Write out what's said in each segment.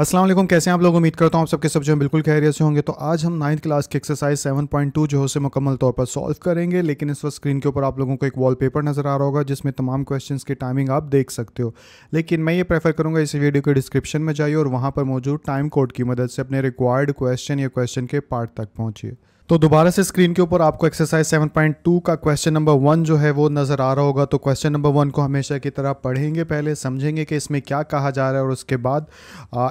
अस्सलाम वालेकुम, कैसे हैं आप लोग। उम्मीद करता हूँ आप सबके सब जो है बिल्कुल खैरियत से होंगे। तो आज हम 9th क्लास की एक्सरसाइज 7.2 जो है उसे मुकम्मल तौर पर सॉल्व करेंगे, लेकिन इस वक्त स्क्रीन के ऊपर आप लोगों को एक वॉलपेपर नज़र आ रहा होगा जिसमें तमाम क्वेश्चंस की टाइमिंग आप देख सकते हो। लेकिन मैं ये प्रेफर करूँगा इस वीडियो के डिस्क्रिप्शन में जाइए और वहाँ पर मौजूद टाइम कोड की मदद से अपने रिक्वायर्ड क्वेश्चन या क्वेश्चन के पार्ट तक पहुँचिए। तो दोबारा से स्क्रीन के ऊपर आपको एक्सरसाइज 7.2 का क्वेश्चन नंबर 1 जो है वो नज़र आ रहा होगा। तो क्वेश्चन नंबर 1 को हमेशा की तरह पढ़ेंगे, पहले समझेंगे कि इसमें क्या कहा जा रहा है और उसके बाद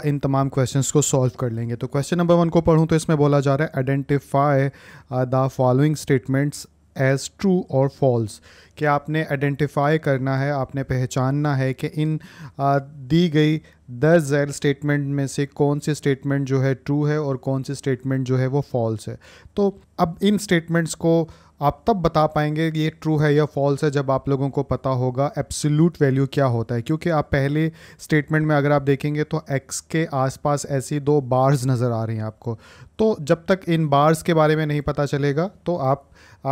इन तमाम क्वेश्चंस को सॉल्व कर लेंगे। तो क्वेश्चन नंबर 1 को पढ़ूँ तो इसमें बोला जा रहा है identify the following statements as true और फॉल्स। कि आपने आइडेंटिफाई करना है, आपने पहचानना है कि इन दी गई 10 ज़ैल स्टेटमेंट में से कौन सी स्टेटमेंट जो है ट्रू है और कौन सी स्टेटमेंट जो है वो फॉल्स है। तो अब इन स्टेटमेंट्स को आप तब बता पाएंगे ये ट्रू है या फॉल्स है जब आप लोगों को पता होगा एब्सोल्यूट वैल्यू क्या होता है। क्योंकि आप पहले स्टेटमेंट में अगर आप देखेंगे तो एक्स के आसपास ऐसी 2 बार्स नज़र आ रही हैं आपको। तो जब तक इन बार्स के बारे में नहीं पता चलेगा तो आप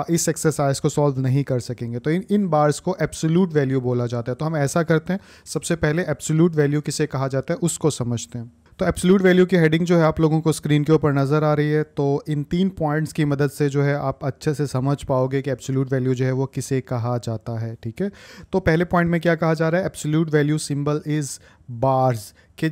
इस एक्सरसाइज को सॉल्व नहीं कर सकेंगे। तो इन बार्स को एब्सोल्यूट वैल्यू बोला जाता है। तो हम ऐसा करते हैं, सबसे पहले एब्सोल्यूट वैल्यू किसे कहा जाता है उसको समझते हैं। तो एब्सोल्यूट वैल्यू की हेडिंग जो है आप लोगों को स्क्रीन के ऊपर नज़र आ रही है। तो इन 3 पॉइंट्स की मदद से जो है आप अच्छे से समझ पाओगे कि एब्सोल्यूट वैल्यू जो है वो किसे कहा जाता है। ठीक है, तो पहले पॉइंट में क्या कहा जा रहा है, absolute value symbol is bars. कि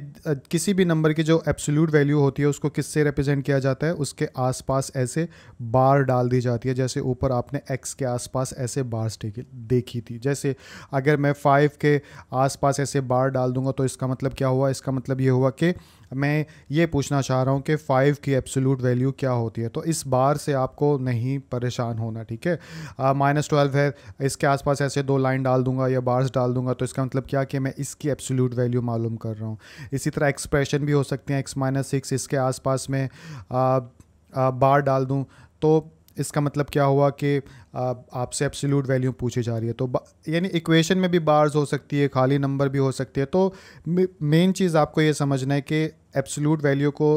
किसी भी नंबर की जो एब्सोल्यूट वैल्यू होती है उसको किससे रिप्रेजेंट किया जाता है, उसके आसपास ऐसे बार डाल दी जाती है। जैसे ऊपर आपने एक्स के आसपास ऐसे बार्स देखी थी। जैसे अगर मैं 5 के आसपास ऐसे बार डाल दूंगा तो इसका मतलब क्या हुआ, इसका मतलब ये हुआ कि मैं ये पूछना चाह रहा हूँ कि 5 की एब्सोल्यूट वैल्यू क्या होती है। तो इस बार से आपको नहीं परेशान होना। ठीक है, -12 है, इसके आसपास ऐसे 2 लाइन डाल दूंगा या बार्स डाल दूंगा तो इसका मतलब क्या कि मैं इसकी एब्सोल्यूट वैल्यू मालूम कर रहा हूँ। इसी तरह एक्सप्रेशन भी हो सकते हैं, x-6 इसके आसपास में बार डाल दूँ तो इसका मतलब क्या हुआ कि आपसे एब्सोल्यूट वैल्यू पूछी जा रही है। तो यानी इक्वेशन में भी बार्स हो सकती है, खाली नंबर भी हो सकती है। तो मेन चीज़ आपको ये समझना है कि एब्सोल्यूट वैल्यू को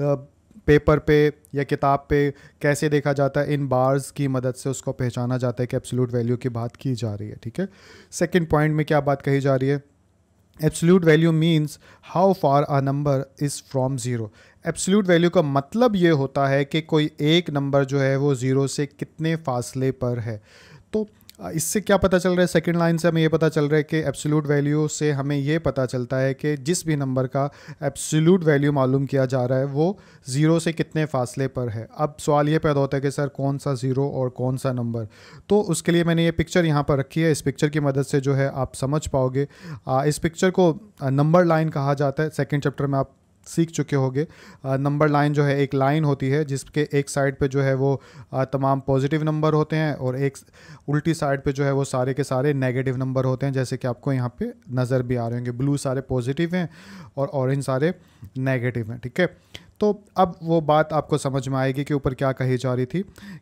पेपर पे या किताब पे कैसे देखा जाता है, इन बार्स की मदद से उसको पहचाना जाता है कि एब्सोल्यूट वैल्यू की बात की जा रही है। ठीक है, सेकंड पॉइंट में क्या बात कही जा रही है, absolute value means how far a number is from zero. Absolute value का मतलब ये होता है कि कोई एक नंबर जो है वो ज़ीरो से कितने फासले पर है। तो इससे क्या पता चल रहा है, सेकंड लाइन से हमें ये पता चल रहा है कि एब्सोल्यूट वैल्यू से हमें ये पता चलता है कि जिस भी नंबर का एब्सोल्यूट वैल्यू मालूम किया जा रहा है वो ज़ीरो से कितने फासले पर है। अब सवाल ये पैदा होता है कि सर कौन सा ज़ीरो और कौन सा नंबर। तो उसके लिए मैंने ये पिक्चर यहाँ पर रखी है, इस पिक्चर की मदद से जो है आप समझ पाओगे। इस पिक्चर को नंबर लाइन कहा जाता है। सेकेंड चैप्टर में आप सीख चुके होंगे। नंबर लाइन जो है एक लाइन होती है जिसके एक साइड पे जो है वो तमाम पॉजिटिव नंबर होते हैं और एक उल्टी साइड पे जो है वो सारे के सारे नेगेटिव नंबर होते हैं, जैसे कि आपको यहाँ पे नज़र भी आ रहे होंगे। ब्लू सारे पॉजिटिव हैं और ऑरेंज सारे नेगेटिव हैं। ठीक है, तो अब वो बात आपको समझ में आएगी कि ऊपर क्या कही जा रही थी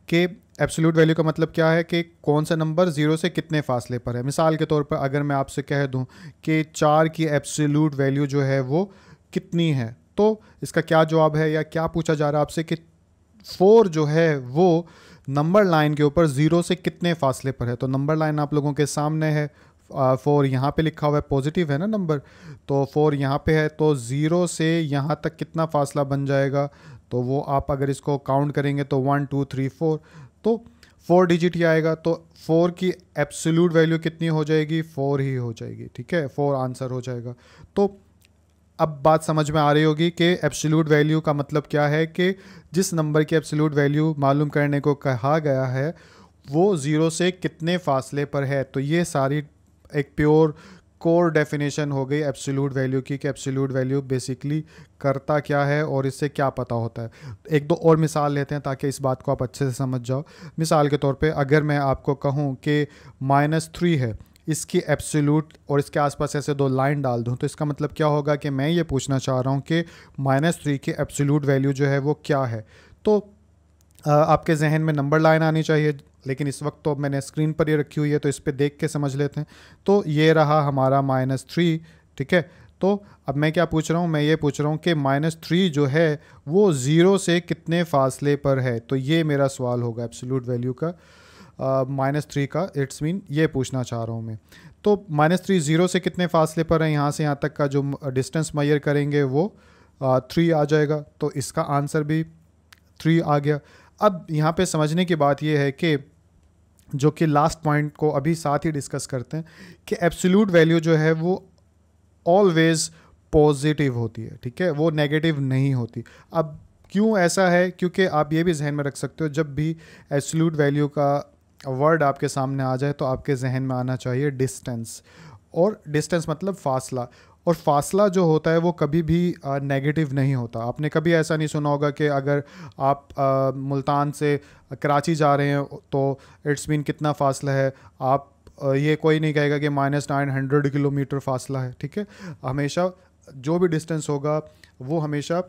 कि एब्सोल्यूट वैल्यू का मतलब क्या है कि कौन सा नंबर ज़ीरो से कितने फासले पर है। मिसाल के तौर पर अगर मैं आपसे कह दूँ कि 4 की एब्सोल्यूट वैल्यू जो है वो कितनी है, तो इसका क्या जवाब है या क्या पूछा जा रहा है आपसे कि 4 जो है वो नंबर लाइन के ऊपर ज़ीरो से कितने फासले पर है। तो नंबर लाइन आप लोगों के सामने है, 4 यहाँ पे लिखा हुआ है, पॉजिटिव है ना नंबर, तो 4 यहाँ पे है। तो ज़ीरो से यहाँ तक कितना फासला बन जाएगा, तो वो आप अगर इसको काउंट करेंगे तो 1 2 3 4, तो 4 डिजिट ही आएगा। तो 4 की एब्सोल्यूट वैल्यू कितनी हो जाएगी, 4 ही हो जाएगी। ठीक है, 4 आंसर हो जाएगा। तो अब बात समझ में आ रही होगी कि एब्सोल्यूट वैल्यू का मतलब क्या है कि जिस नंबर की एब्सोल्यूट वैल्यू मालूम करने को कहा गया है वो ज़ीरो से कितने फासले पर है। तो ये सारी एक प्योर कोर डेफिनेशन हो गई एब्सोल्यूट वैल्यू की कि एब्सोल्यूट वैल्यू बेसिकली करता क्या है और इससे क्या पता होता है। 1-2 और मिसाल लेते हैं ताकि इस बात को आप अच्छे से समझ जाओ। मिसाल के तौर पे अगर मैं आपको कहूँ कि -3 है, इसकी एब्सोल्यूट और इसके आसपास ऐसे 2 लाइन डाल दूं तो इसका मतलब क्या होगा कि मैं ये पूछना चाह रहा हूं कि -3 की एब्सोल्यूट वैल्यू जो है वो क्या है। तो आपके जहन में नंबर लाइन आनी चाहिए, लेकिन इस वक्त तो मैंने स्क्रीन पर ये रखी हुई है तो इस पर देख के समझ लेते हैं। तो ये रहा हमारा -3। ठीक है, तो अब मैं क्या पूछ रहा हूँ, मैं ये पूछ रहा हूँ कि -3 जो है वो ज़ीरो से कितने फासले पर है। तो ये मेरा सवाल होगा एब्सोल्यूट वैल्यू का, -3 का, इट्स मीन ये पूछना चाह रहा हूँ मैं। तो -3 ज़ीरो से कितने फासले पर है, यहाँ से यहाँ तक का जो डिस्टेंस मेजर करेंगे वो 3 आ जाएगा, तो इसका आंसर भी 3 आ गया। अब यहाँ पे समझने की बात यह है कि जो कि लास्ट पॉइंट को अभी साथ ही डिस्कस करते हैं कि एब्सोल्यूट वैल्यू जो है वो ऑलवेज़ पॉजिटिव होती है, ठीक है, वो नेगेटिव नहीं होती। अब क्यों ऐसा है, क्योंकि आप ये भी जहन में रख सकते हो जब भी एब्सोल्यूट वैल्यू का वर्ड आपके सामने आ जाए तो आपके जहन में आना चाहिए डिस्टेंस, और डिस्टेंस मतलब फासला, और फासला जो होता है वो कभी भी नेगेटिव नहीं होता। आपने कभी ऐसा नहीं सुना होगा कि अगर आप मुल्तान से कराची जा रहे हैं तो इट्स मीन कितना फासला है, आप ये कोई नहीं कहेगा कि -900 किलोमीटर फासला है, ठीक है। हमेशा जो भी डिस्टेंस होगा वो हमेशा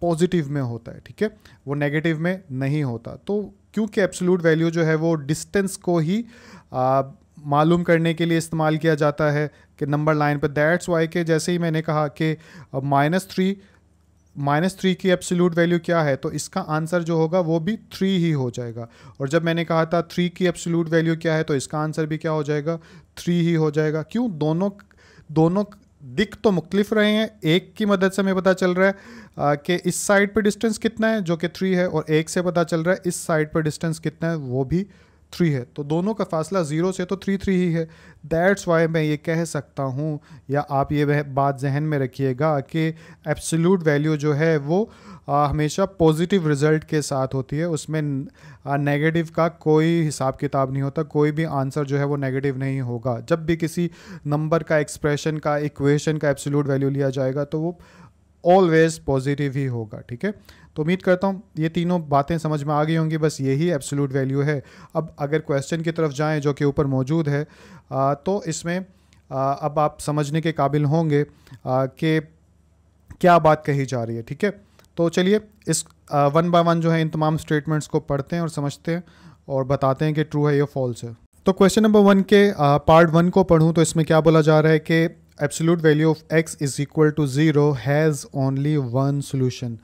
पॉजिटिव में होता है, ठीक है, वो नेगेटिव में नहीं होता। तो क्योंकि एब्सोल्यूट वैल्यू जो है वो डिस्टेंस को ही मालूम करने के लिए इस्तेमाल किया जाता है कि नंबर लाइन पर, दैट्स वाई के जैसे ही मैंने कहा कि माइनस थ्री की एब्सोल्यूट वैल्यू क्या है, तो इसका आंसर जो होगा वो भी 3 ही हो जाएगा। और जब मैंने कहा था 3 की एब्सोल्यूट वैल्यू क्या है तो इसका आंसर भी क्या हो जाएगा, 3 ही हो जाएगा। क्यों? दोनों दिख तो मुख्तलिफ रहे हैं, एक की मदद से हमें पता चल रहा है कि इस साइड पर डिस्टेंस कितना है जो कि 3 है, और एक से पता चल रहा है इस साइड पर डिस्टेंस कितना है वो भी 3 है। तो दोनों का फासला 0 से तो 3 ही है। दैट्स वाई मैं ये कह सकता हूँ, या आप ये बात जहन में रखिएगा कि एब्सोल्यूट वैल्यू जो है वो हमेशा पॉजिटिव रिजल्ट के साथ होती है, उसमें नेगेटिव का कोई हिसाब किताब नहीं होता, कोई भी आंसर जो है वो नेगेटिव नहीं होगा। जब भी किसी नंबर का, एक्सप्रेशन का, इक्वेशन का एब्सोल्यूट वैल्यू लिया जाएगा तो वो ऑलवेज़ पॉजिटिव ही होगा, ठीक है। तो उम्मीद करता हूँ ये तीनों बातें समझ में आ गई होंगी, बस यही एब्सोल्यूट वैल्यू है। अब अगर क्वेश्चन की तरफ जाएं जो कि ऊपर मौजूद है, तो इसमें अब आप समझने के काबिल होंगे कि क्या बात कही जा रही है, ठीक है। तो चलिए इस 1 बाय 1 जो है इन तमाम स्टेटमेंट्स को पढ़ते हैं और समझते हैं और बताते हैं कि ट्रू है या फॉल्स है। तो क्वेश्चन नंबर 1 के पार्ट 1 को पढ़ूँ तो इसमें क्या बोला जा रहा है कि absolute value of x is equal to 0 has only 1 solution.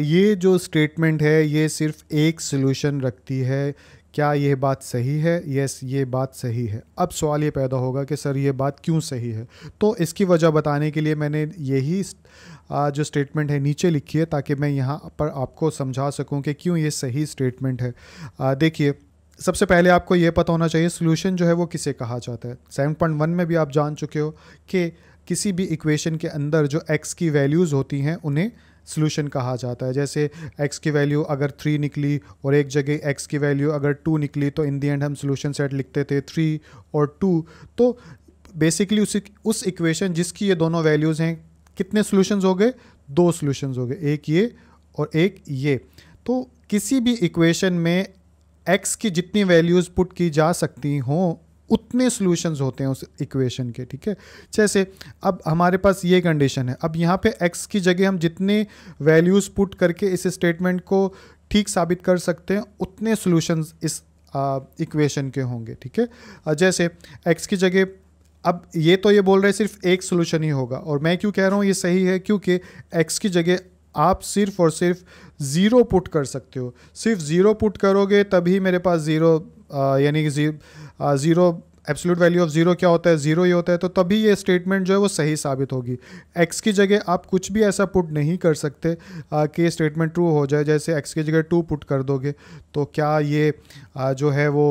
ये जो स्टेटमेंट है ये सिर्फ एक सोल्यूशन रखती है। क्या यह बात सही है? यस, ये बात सही है। अब सवाल ये पैदा होगा कि सर ये बात क्यों सही है, तो इसकी वजह बताने के लिए मैंने यही जो स्टेटमेंट है नीचे लिखी है ताकि मैं यहाँ पर आपको समझा सकूँ कि क्यों ये सही स्टेटमेंट है। देखिए, सबसे पहले आपको ये पता होना चाहिए सोल्यूशन जो है वो किसे कहा जाता है। 7.1 में भी आप जान चुके हो कि किसी भी इक्वेशन के अंदर जो x की वैल्यूज़ होती हैं उन्हें सोल्यूशन कहा जाता है। जैसे x की वैल्यू अगर 3 निकली और एक जगह x की वैल्यू अगर 2 निकली तो इन दी एंड हम सोल्यूशन सेट लिखते थे 3 और 2। तो बेसिकली उस इक्वेशन जिसकी ये दोनों वैल्यूज़ हैं, कितने सोल्यूशंस हो गए? 2 सोल्यूशंस हो गए, एक ये और एक ये। तो किसी भी इक्वेशन में x की जितनी वैल्यूज़ पुट की जा सकती हों उतने सॉल्यूशंस होते हैं उस इक्वेशन के, ठीक है। जैसे अब हमारे पास ये कंडीशन है, अब यहाँ पे x की जगह हम जितने वैल्यूज़ पुट करके इस स्टेटमेंट को ठीक साबित कर सकते हैं उतने सॉल्यूशंस इस इक्वेशन के होंगे, ठीक है। जैसे x की जगह, अब ये तो ये बोल रहे हैं सिर्फ एक सॉल्यूशन ही होगा, और मैं क्यों कह रहा हूँ ये सही है, क्योंकि x की जगह आप सिर्फ और सिर्फ 0 पुट कर सकते हो। सिर्फ 0 पुट करोगे तभी मेरे पास 0, यानी कि 0 एब्सोल्यूट वैल्यू ऑफ 0 क्या होता है? 0 ही होता है। तो तभी ये स्टेटमेंट जो है वो सही साबित होगी। x की जगह आप कुछ भी ऐसा पुट नहीं कर सकते कि ये स्टेटमेंट ट्रू हो जाए। जैसे x की जगह 2 पुट कर दोगे तो क्या ये जो है वो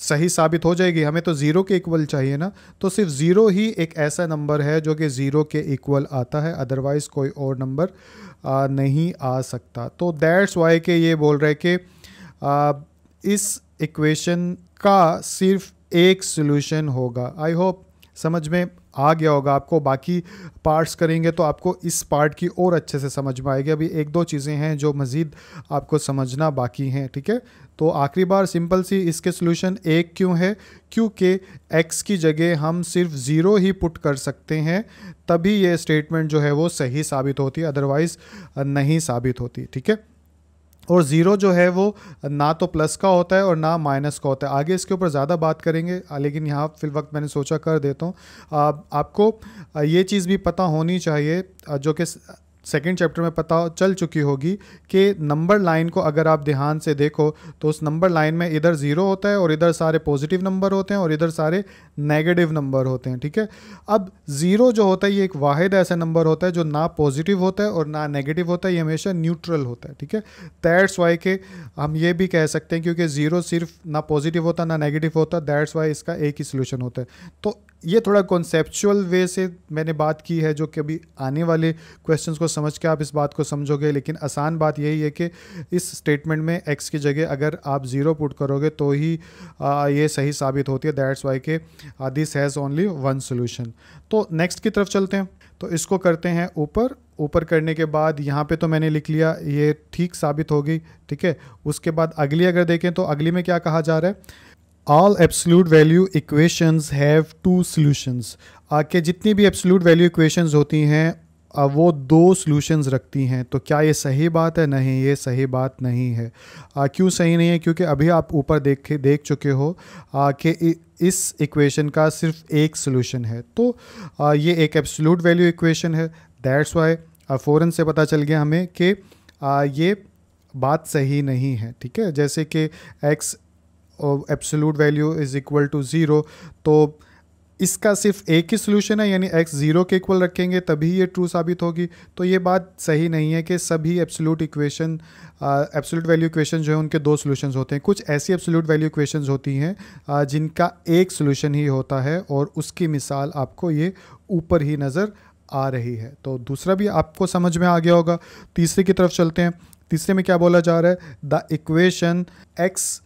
सही साबित हो जाएगी? हमें तो 0 के इक्वल चाहिए ना, तो सिर्फ 0 ही एक ऐसा नंबर है जो कि 0 के इक्वल आता है, अदरवाइज़ कोई और नंबर नहीं आ सकता। तो दैट्स वाई के ये बोल रहे कि इस इक्वेशन का सिर्फ एक सॉल्यूशन होगा। आई होप समझ में आ गया होगा आपको। बाकी पार्ट्स करेंगे तो आपको इस पार्ट की और अच्छे से समझ में आएगी। अभी 1-2 चीज़ें हैं जो मज़ीद आपको समझना बाकी हैं, ठीक है। तो आखिरी बार सिंपल सी, इसके सॉल्यूशन 1 क्यों है? क्योंकि x की जगह हम सिर्फ 0 ही पुट कर सकते हैं, तभी ये स्टेटमेंट जो है वो सही साबित होती है, अदरवाइज़ नहीं साबित होती, ठीक है। और 0 जो है वो ना तो प्लस का होता है और ना माइनस का होता है। आगे इसके ऊपर ज़्यादा बात करेंगे, लेकिन यहाँ फिलवक्त मैंने सोचा कर देता हूँ। आपको ये चीज़ भी पता होनी चाहिए जो कि सेकंड चैप्टर में पता चल चुकी होगी कि नंबर लाइन को अगर आप ध्यान से देखो तो उस नंबर लाइन में इधर ज़ीरो होता है और इधर सारे पॉजिटिव नंबर होते हैं और इधर सारे नेगेटिव नंबर होते हैं। ठीक है, अब ज़ीरो जो होता है ये एक वाहिद ऐसा नंबर होता है जो ना पॉजिटिव होता है और ना नेगेटिव होता है, ये हमेशा न्यूट्रल होता है। ठीक है, दैट्स वाई के हम ये भी कह सकते हैं क्योंकि ज़ीरो सिर्फ ना पॉजिटिव होता ना नेगेटिव होता, दैट्स वाई इसका एक ही सोल्यूशन होता है। तो ये थोड़ा कॉन्सेप्चुअल वे से मैंने बात की है जो कि अभी आने वाले क्वेश्चंस को समझ के आप इस बात को समझोगे, लेकिन आसान बात यही है कि इस स्टेटमेंट में x की जगह अगर आप ज़ीरो पुट करोगे तो ही ये सही साबित होती है। दैट्स वाई के this has only one solution. तो नेक्स्ट की तरफ चलते हैं, तो इसको करते हैं ऊपर। ऊपर करने के बाद यहाँ पे तो मैंने लिख लिया ये ठीक साबित होगी। ठीक है, उसके बाद अगली अगर देखें तो अगली में क्या कहा जा रहा है, all absolute value equations have two solutions. के जितनी भी एब्सोल्यूट वैल्यू इक्वेशंस होती हैं वो दो सॉल्यूशंस रखती हैं। तो क्या ये सही बात है? नहीं, ये सही बात नहीं है। क्यों सही नहीं है? क्योंकि अभी आप ऊपर देख चुके हो कि इस इक्वेशन का सिर्फ एक सॉल्यूशन है। तो ये एक एब्सोल्यूट वैल्यू इक्वेशन है। दैट्स वाई फ़ौरन से पता चल गया हमें कि ये बात सही नहीं है। ठीक है, जैसे कि x absolute value is equal to zero, तो इसका सिर्फ एक ही सोल्यूशन है, यानी x ज़ीरो के इक्वल रखेंगे तभी ये ट्रू साबित होगी। तो ये बात सही नहीं है कि सभी एब्सोल्यूट वैल्यू इक्वेशन जो है उनके दो सोल्यूशंस होते हैं। कुछ ऐसी एब्सोल्यूट वैल्यू इक्वेशंस होती हैं जिनका एक सोल्यूशन ही होता है, और उसकी मिसाल आपको ये ऊपर ही नज़र आ रही है। तो दूसरा भी आपको समझ में आ गया होगा। तीसरे की तरफ चलते हैं। तीसरे में क्या बोला जा रहा है, the equation x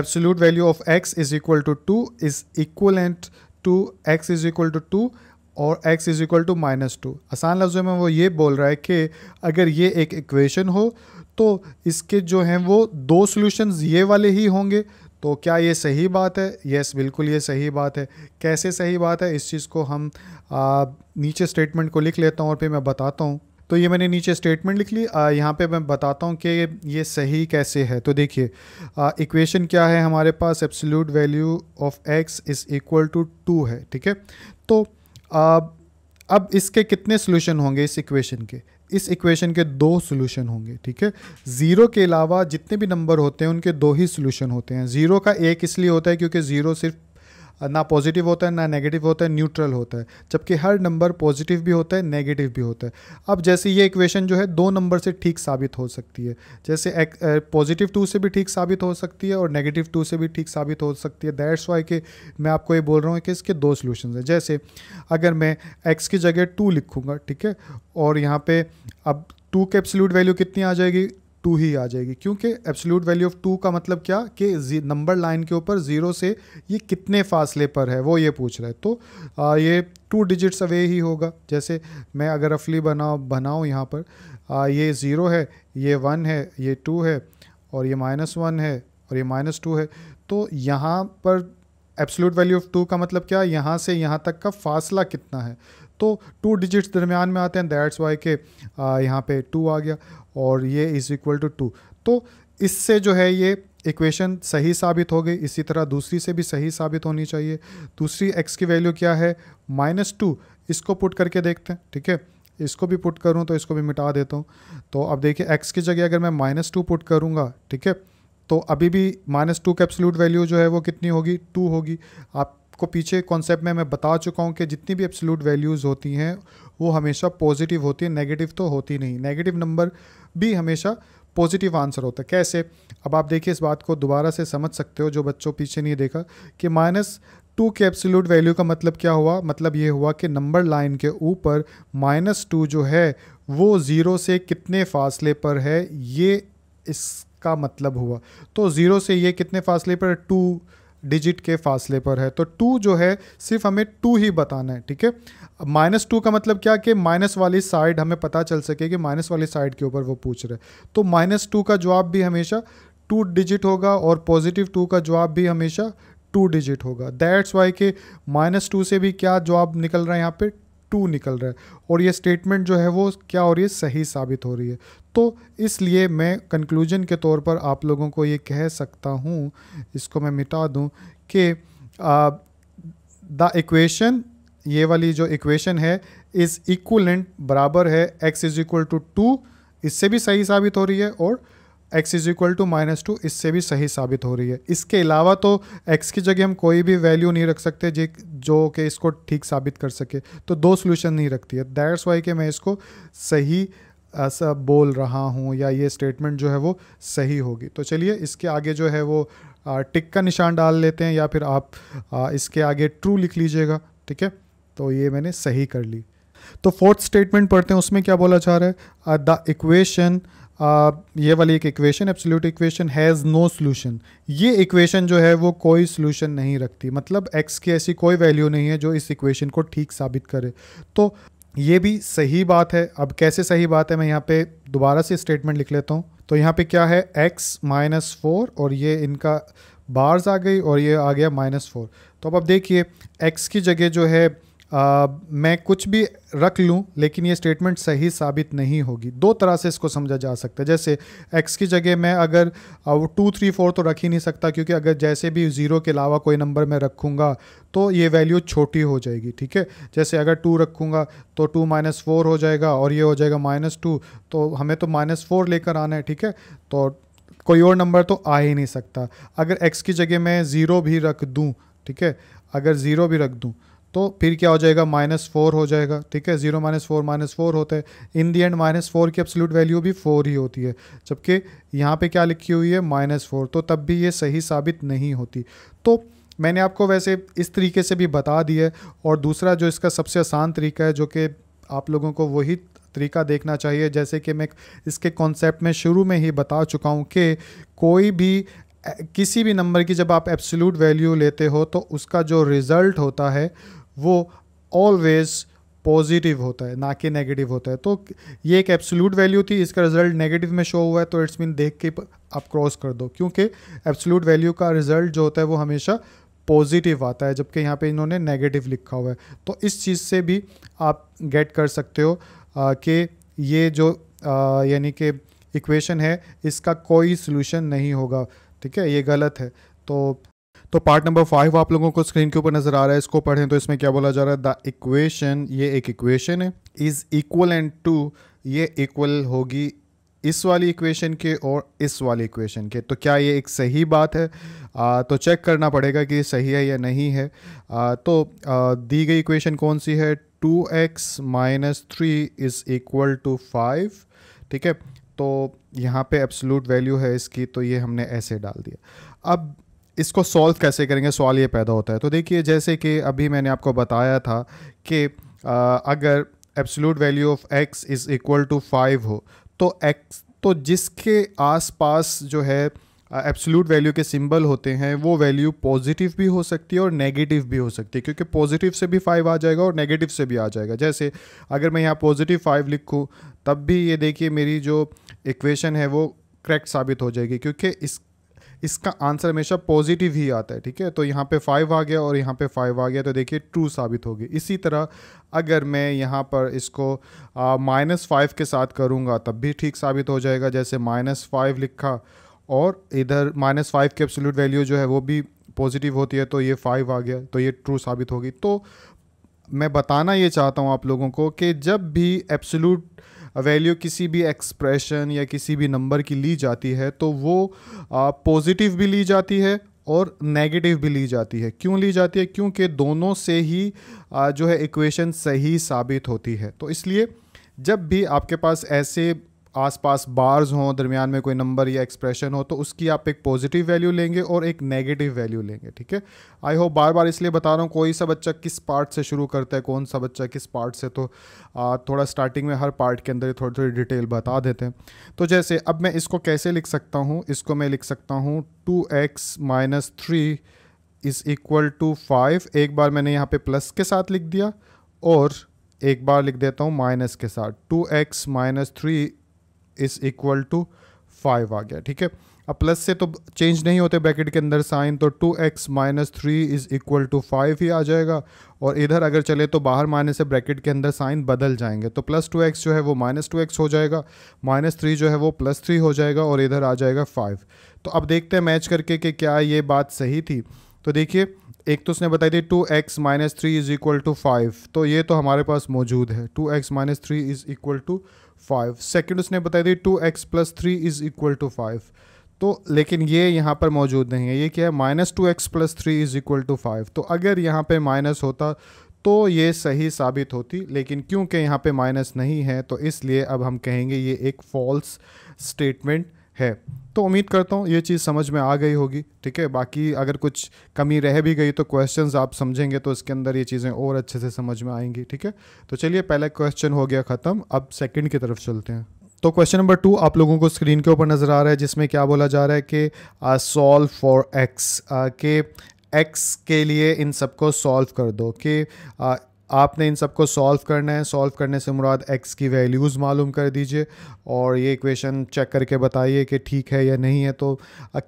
absolute value of x is equal to 2 is equivalent to x is equal to 2 और x is equal to -2। आसान लफ्ज़ों में वो ये बोल रहा है कि अगर ये एक इक्वेशन हो तो इसके जो हैं वो दो सॉल्यूशंस ये वाले ही होंगे। तो क्या ये सही बात है? यस, बिल्कुल ये सही बात है। कैसे सही बात है, इस चीज़ को हम नीचे स्टेटमेंट को लिख लेता हूँ और फिर मैं बताता हूँ। तो ये मैंने नीचे स्टेटमेंट लिख ली, यहाँ पे मैं बताता हूँ कि ये सही कैसे है। तो देखिए इक्वेशन क्या है हमारे पास, absolute value of x is equal to 2 है। ठीक है, तो अब इसके कितने सोल्यूशन होंगे इस इक्वेशन के? इस इक्वेशन के दो सोल्यूशन होंगे। ठीक है, ज़ीरो के अलावा जितने भी नंबर होते हैं उनके दो ही सोल्यूशन होते हैं। ज़ीरो का एक इसलिए होता है क्योंकि ज़ीरो सिर्फ ना पॉजिटिव होता है ना नेगेटिव होता है, न्यूट्रल होता है, जबकि हर नंबर पॉजिटिव भी होता है नेगेटिव भी होता है। अब जैसे ये इक्वेशन जो है दो नंबर से ठीक साबित हो सकती है, जैसे पॉजिटिव 2 से भी ठीक साबित हो सकती है और नेगेटिव 2 से भी ठीक साबित हो सकती है। दैट्स वाई कि मैं आपको ये बोल रहा हूँ कि इसके दो सोल्यूशन हैं। जैसे अगर मैं एक्स की जगह 2 लिखूँगा, ठीक है, और यहाँ पर अब 2 के एब्सोल्यूट वैल्यू कितनी आ जाएगी? 2 ही आ जाएगी, क्योंकि एब्सोल्यूट वैल्यू ऑफ 2 का मतलब क्या कि नंबर लाइन के ऊपर ज़ीरो से ये कितने फासले पर है, वो ये पूछ रहा है। तो ये 2 डिजिट्स अवे ही होगा। जैसे मैं अगर रफली बनाऊँ यहाँ पर ये 0 है, ये 1 है, ये 2 है और ये -1 है और ये -2 है। तो यहाँ पर एब्सोल्यूट वैल्यू ऑफ 2 का मतलब क्या, यहाँ से यहाँ तक का फासला कितना है। तो 2 डिजिट्स दरमियान में आते हैं, दैट्स वाई के यहाँ पे 2 आ गया और ये इज़ इक्वल टू 2। तो इससे जो है ये इक्वेशन सही साबित हो गई। इसी तरह दूसरी से भी सही साबित होनी चाहिए। दूसरी x की वैल्यू क्या है, -2। इसको पुट करके देखते हैं। ठीक है, इसको भी पुट करूँ तो इसको भी मिटा देता हूँ। तो अब देखिए x की जगह अगर मैं -2 पुट करूँगा, ठीक है, तो अभी भी -2 का एब्सोल्यूट वैल्यू जो है वो कितनी होगी? 2 होगी। आपको पीछे कॉन्सेप्ट में मैं बता चुका हूँ कि जितनी भी एब्सोल्यूट वैल्यूज़ होती हैं वो हमेशा पॉजिटिव होती है, नेगेटिव तो होती नहीं। नेगेटिव नंबर भी हमेशा पॉजिटिव आंसर होता है। कैसे? अब आप देखिए इस बात को दोबारा से समझ सकते हो जो बच्चों पीछे नहीं देखा कि -2 के एब्सोल्यूट वैल्यू का मतलब क्या हुआ। मतलब ये हुआ कि नंबर लाइन के ऊपर -2 जो है वो ज़ीरो से कितने फासले पर है, ये इस का मतलब हुआ। तो 0 से ये कितने फासले पर, 2 डिजिट के फासले पर है। तो 2 जो है सिर्फ हमें 2 ही बताना है। ठीक है, -2 का मतलब क्या कि माइनस वाली साइड हमें पता चल सके कि माइनस वाली साइड के ऊपर वो पूछ रहे। तो -2 का जवाब भी हमेशा 2 डिजिट होगा और पॉजिटिव 2 का जवाब भी हमेशा 2 डिजिट होगा। दैट्स वाई के -2 से भी क्या जवाब निकल रहा है, यहाँ पे 2 निकल रहा है, और ये स्टेटमेंट जो है वो क्या हो रही है, सही साबित हो रही है। तो इसलिए मैं कंक्लूजन के तौर पर आप लोगों को ये कह सकता हूँ, इसको मैं मिटा दूँ कि द इक्वेशन, ये वाली जो इक्वेशन है इज इक्वलेंट बराबर है x इज इक्वल टू 2 इससे भी सही साबित हो रही है और x इज इक्वल टू -2 इससे भी सही साबित हो रही है। इसके अलावा तो x की जगह हम कोई भी वैल्यू नहीं रख सकते जो कि इसको ठीक साबित कर सके, तो दो सॉल्यूशन नहीं रखती है। दैट्स वाई कि मैं इसको सही ऐसा बोल रहा हूँ या ये स्टेटमेंट जो है वो सही होगी। तो चलिए इसके आगे जो है वो टिक का निशान डाल लेते हैं या फिर आप इसके आगे ट्रू लिख लीजिएगा, ठीक है। तो ये मैंने सही कर ली। तो फोर्थ स्टेटमेंट पढ़ते हैं, उसमें क्या बोला जा रहा है। द इक्वेशन, ये वाली एक equation absolute equation has no solution. ये इक्वेशन जो है वो कोई सॉल्यूशन नहीं रखती, मतलब x की ऐसी कोई वैल्यू नहीं है जो इस इक्वेशन को ठीक साबित करे। तो ये भी सही बात है। अब कैसे सही बात है, मैं यहाँ पे दोबारा से स्टेटमेंट लिख लेता हूँ। तो यहाँ पे क्या है x माइनस 4 और ये इनका बार्स आ गई और ये आ गया -4। तो अब आप देखिए x की जगह जो है मैं कुछ भी रख लूँ लेकिन ये स्टेटमेंट सही साबित नहीं होगी। दो तरह से इसको समझा जा सकता है। जैसे x की जगह मैं अगर 2, 3, 4 तो रख ही नहीं सकता, क्योंकि अगर जैसे भी 0 के अलावा कोई नंबर मैं रखूँगा तो ये वैल्यू छोटी हो जाएगी, ठीक है। जैसे अगर 2 रखूँगा तो 2 -4 हो जाएगा और ये हो जाएगा -2, तो हमें तो -4 लेकर आना है, ठीक है। तो कोई और नंबर तो आ ही नहीं सकता। अगर x की जगह मैं 0 भी रख दूँ, ठीक है, अगर 0 भी रख दूँ तो फिर क्या हो जाएगा, -4 हो जाएगा, ठीक है। 0 -4 -4 होता है। इन दी एंड -4 की एब्सोल्यूट वैल्यू भी 4 ही होती है, जबकि यहाँ पे क्या लिखी हुई है -4, तो तब भी ये सही साबित नहीं होती। तो मैंने आपको वैसे इस तरीके से भी बता दिया है। और दूसरा जो इसका सबसे आसान तरीका है, जो कि आप लोगों को वही तरीका देखना चाहिए जैसे कि मैं इसके कॉन्सेप्ट में शुरू में ही बता चुका हूँ कि कोई भी किसी भी नंबर की जब आप एब्सोल्यूट वैल्यू लेते हो तो उसका जो रिज़ल्ट होता है वो ऑलवेज़ पॉजिटिव होता है, ना कि नेगेटिव होता है। तो ये एक एब्सोल्यूट वैल्यू थी, इसका रिज़ल्ट नेगेटिव में शो हुआ है, तो इट्स मीन देख के आप क्रॉस कर दो, क्योंकि एब्सोल्यूट वैल्यू का रिज़ल्ट जो होता है वो हमेशा पॉजिटिव आता है, जबकि यहाँ पे इन्होंने नेगेटिव लिखा हुआ है। तो इस चीज़ से भी आप गेट कर सकते हो कि ये जो यानी कि इक्वेशन है इसका कोई सॉल्यूशन नहीं होगा, ठीक है, ये गलत है। तो पार्ट नंबर 5 आप लोगों को स्क्रीन के ऊपर नजर आ रहा है, इसको पढ़ें। तो इसमें क्या बोला जा रहा है, द इक्वेशन, ये एक इक्वेशन है, इज इक्वलेंट टू, ये इक्वल होगी इस वाली इक्वेशन के और इस वाली इक्वेशन के। तो क्या ये एक सही बात है, तो चेक करना पड़ेगा कि ये सही है या नहीं है। तो दी गई इक्वेशन कौन सी है, 2x - 3 इज इक्वल टू 5, ठीक है। तो यहाँ पे एब्सोल्यूट वैल्यू है इसकी, तो ये हमने ऐसे डाल दिया। अब इसको सॉल्व कैसे करेंगे, सवाल ये पैदा होता है। तो देखिए जैसे कि अभी मैंने आपको बताया था कि अगर absolute value of x is equal to 5 हो तो x तो जिसके आसपास जो है एब्सोल्यूट वैल्यू के सिंबल होते हैं वो वैल्यू पॉजिटिव भी हो सकती है और नेगेटिव भी हो सकती है, क्योंकि पॉजिटिव से भी 5 आ जाएगा और नेगेटिव से भी आ जाएगा। जैसे अगर मैं यहाँ पॉजिटिव 5 लिखूँ तब भी ये देखिए मेरी जो इक्वेशन है वो करेक्ट साबित हो जाएगी, क्योंकि इसका आंसर हमेशा पॉजिटिव ही आता है, ठीक है। तो यहाँ पे 5 आ गया और यहाँ पे 5 आ गया, तो देखिए ट्रू साबित होगी। इसी तरह अगर मैं यहाँ पर इसको -5 के साथ करूँगा तब भी ठीक साबित हो जाएगा। जैसे -5 लिखा और इधर -5 की एब्सोल्यूट वैल्यू जो है वो भी पॉजिटिव होती है, तो ये 5 आ गया, तो ये ट्रू साबित होगी। तो मैं बताना ये चाहता हूँ आप लोगों को कि जब भी एब्सोल्यूट वैल्यू किसी भी एक्सप्रेशन या किसी भी नंबर की ली जाती है तो वो पॉजिटिव भी ली जाती है और नेगेटिव भी ली जाती है। क्यों ली जाती है, क्योंकि दोनों से ही जो है इक्वेशन सही साबित होती है। तो इसलिए जब भी आपके पास ऐसे आसपास बार्स हों, दरमियान में कोई नंबर या एक्सप्रेशन हो, तो उसकी आप एक पॉजिटिव वैल्यू लेंगे और एक नेगेटिव वैल्यू लेंगे, ठीक है। आई होप बार बार इसलिए बता रहा हूँ, कोई सा बच्चा किस पार्ट से शुरू करता है, कौन सा बच्चा किस पार्ट से, तो थोड़ा स्टार्टिंग में हर पार्ट के अंदर थोड़ी थोड़ी डिटेल बता देते हैं। तो जैसे अब मैं इसको कैसे लिख सकता हूँ, इसको मैं लिख सकता हूँ 2x - 3 इज़ इक्वल टू 5। एक बार मैंने यहाँ पर प्लस के साथ लिख दिया और एक बार लिख देता हूँ माइनस के साथ, 2x - 3 इज़ इक्वल टू 5 आ गया, ठीक है। अब प्लस से तो चेंज नहीं होते ब्रैकेट के अंदर साइन, तो 2x - 3 इज़ इक्वल टू 5 ही आ जाएगा। और इधर अगर चले तो बाहर माइनस से ब्रैकेट के अंदर साइन बदल जाएंगे, तो +2x जो है वो -2x हो जाएगा, -3 जो है वो +3 हो जाएगा और इधर आ जाएगा 5। तो अब देखते हैं मैच करके कि क्या ये बात सही थी। तो देखिए एक तो उसने बताई थी 2x - 3 = 5, तो ये तो हमारे पास मौजूद है, 2x - 3 = 5। सेकेंड उसने बताई थी 2x + 3 = 5, तो लेकिन ये यहाँ पर मौजूद नहीं है। ये क्या है? -2x + 3 = 5। तो अगर यहाँ पे माइनस होता तो ये सही साबित होती, लेकिन क्योंकि यहाँ पे माइनस नहीं है तो इसलिए अब हम कहेंगे ये एक फॉल्स स्टेटमेंट है। तो उम्मीद करता हूँ ये चीज़ समझ में आ गई होगी, ठीक है। बाकी अगर कुछ कमी रह भी गई तो क्वेश्चंस आप समझेंगे तो इसके अंदर ये चीज़ें और अच्छे से समझ में आएंगी, ठीक है। तो चलिए पहला क्वेश्चन हो गया ख़त्म, अब सेकंड की तरफ चलते हैं। तो क्वेश्चन नंबर 2 आप लोगों को स्क्रीन के ऊपर नज़र आ रहा है, जिसमें क्या बोला जा रहा है कि सॉल्व फॉर एक्स, के एक्स के लिए इन सबको सॉल्व कर दो, कि आपने इन सबको सॉल्व करना है। सॉल्व करने से मुराद एक्स की वैल्यूज़ मालूम कर दीजिए और ये इक्वेशन चेक करके बताइए कि ठीक है या नहीं है। तो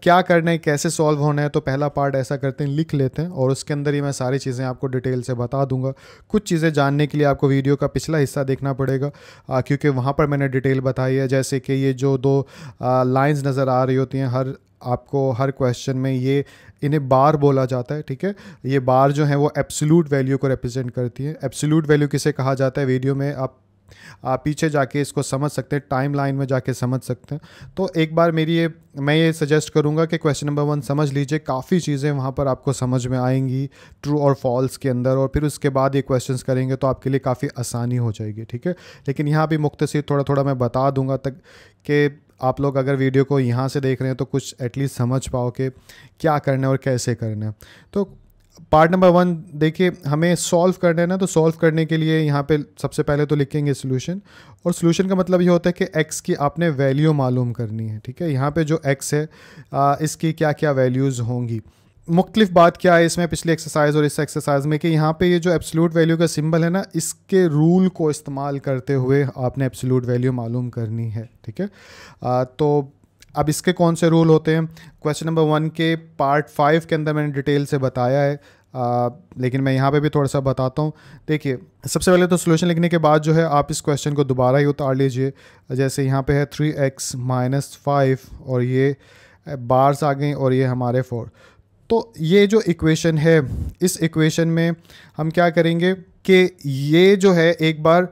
क्या करना है, कैसे सॉल्व होना है, तो पहला पार्ट ऐसा करते हैं, लिख लेते हैं और उसके अंदर ही मैं सारी चीज़ें आपको डिटेल से बता दूंगा। कुछ चीज़ें जानने के लिए आपको वीडियो का पिछला हिस्सा देखना पड़ेगा, क्योंकि वहाँ पर मैंने डिटेल बताई है, जैसे कि ये जो 2 लाइन्स नज़र आ रही होती हैं, हर क्वेश्चन में ये इन्हें बार बोला जाता है, ठीक है। ये बार जो है वो एब्सोल्यूट वैल्यू को रिप्रेजेंट करती है। एब्सोल्यूट वैल्यू किसे कहा जाता है वीडियो में आप पीछे जाके इसको समझ सकते हैं, टाइम लाइन में जाके समझ सकते हैं। तो एक बार मैं ये सजेस्ट करूँगा कि क्वेश्चन नंबर 1 समझ लीजिए, काफ़ी चीज़ें वहाँ पर आपको समझ में आएंगी ट्रू और फॉल्स के अंदर, और फिर उसके बाद ये क्वेश्चंस करेंगे तो आपके लिए काफ़ी आसानी हो जाएगी, ठीक है। लेकिन यहाँ भी मुख्तसर थोड़ा थोड़ा मैं बता दूँगा तक कि आप लोग अगर वीडियो को यहाँ से देख रहे हैं तो कुछ एटलीस्ट समझ पाओ कि क्या करना है और कैसे करना है। तो पार्ट नंबर 1 देखिए, हमें सॉल्व करना है ना, तो सॉल्व करने के लिए यहाँ पे सबसे पहले तो लिखेंगे सॉल्यूशन, और सॉल्यूशन का मतलब ये होता है कि एक्स की आपने वैल्यू मालूम करनी है, ठीक है। यहाँ पे जो एक्स है इसकी क्या क्या वैल्यूज़ होंगी। मुख्तलिफ बात क्या है इसमें पिछली एक्सरसाइज और इस एक्सरसाइज में, कि यहाँ पे ये जो एब्सोल्यूट वैल्यू का सिंबल है ना, इसके रूल को इस्तेमाल करते हुए आपने एब्सोल्यूट वैल्यू मालूम करनी है, ठीक है। तो अब इसके कौन से रूल होते हैं, क्वेश्चन नंबर 1 के पार्ट 5 के अंदर मैंने डिटेल से बताया है, लेकिन मैं यहाँ पे भी थोड़ा सा बताता हूँ। देखिए सबसे पहले तो सॉल्यूशन लिखने के बाद जो है आप इस क्वेश्चन को दोबारा ही उतार लीजिए, जैसे यहाँ पे है 3x - 5 और ये बार्स आ गई और ये हमारे 4। तो ये जो इक्वेशन है इस इक्वेशन में हम क्या करेंगे कि ये जो है एक बार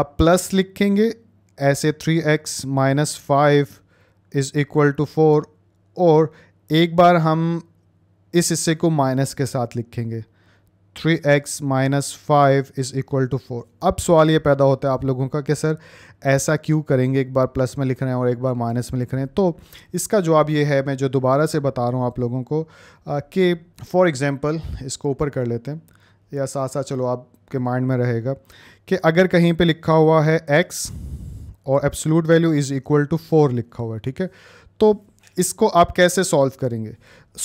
आप प्लस लिखेंगे ऐसे 3x - 5 = 4, और एक बार हम इस हिस्से को माइनस के साथ लिखेंगे 3x - 5 = 4। अब सवाल ये पैदा होता है आप लोगों का कि सर ऐसा क्यों करेंगे, एक बार प्लस में लिख रहे हैं और एक बार माइनस में लिख रहे हैं। तो इसका जवाब ये है, मैं जो दोबारा से बता रहा हूँ आप लोगों को, कि फॉर एग्जांपल इसको ऊपर कर लेते हैं या साथ चलो आपके माइंड में रहेगा कि अगर कहीं पे लिखा हुआ है x और एब्सोल्यूट वैल्यू = 4 लिखा हुआ है, ठीक है। तो इसको आप कैसे सॉल्व करेंगे?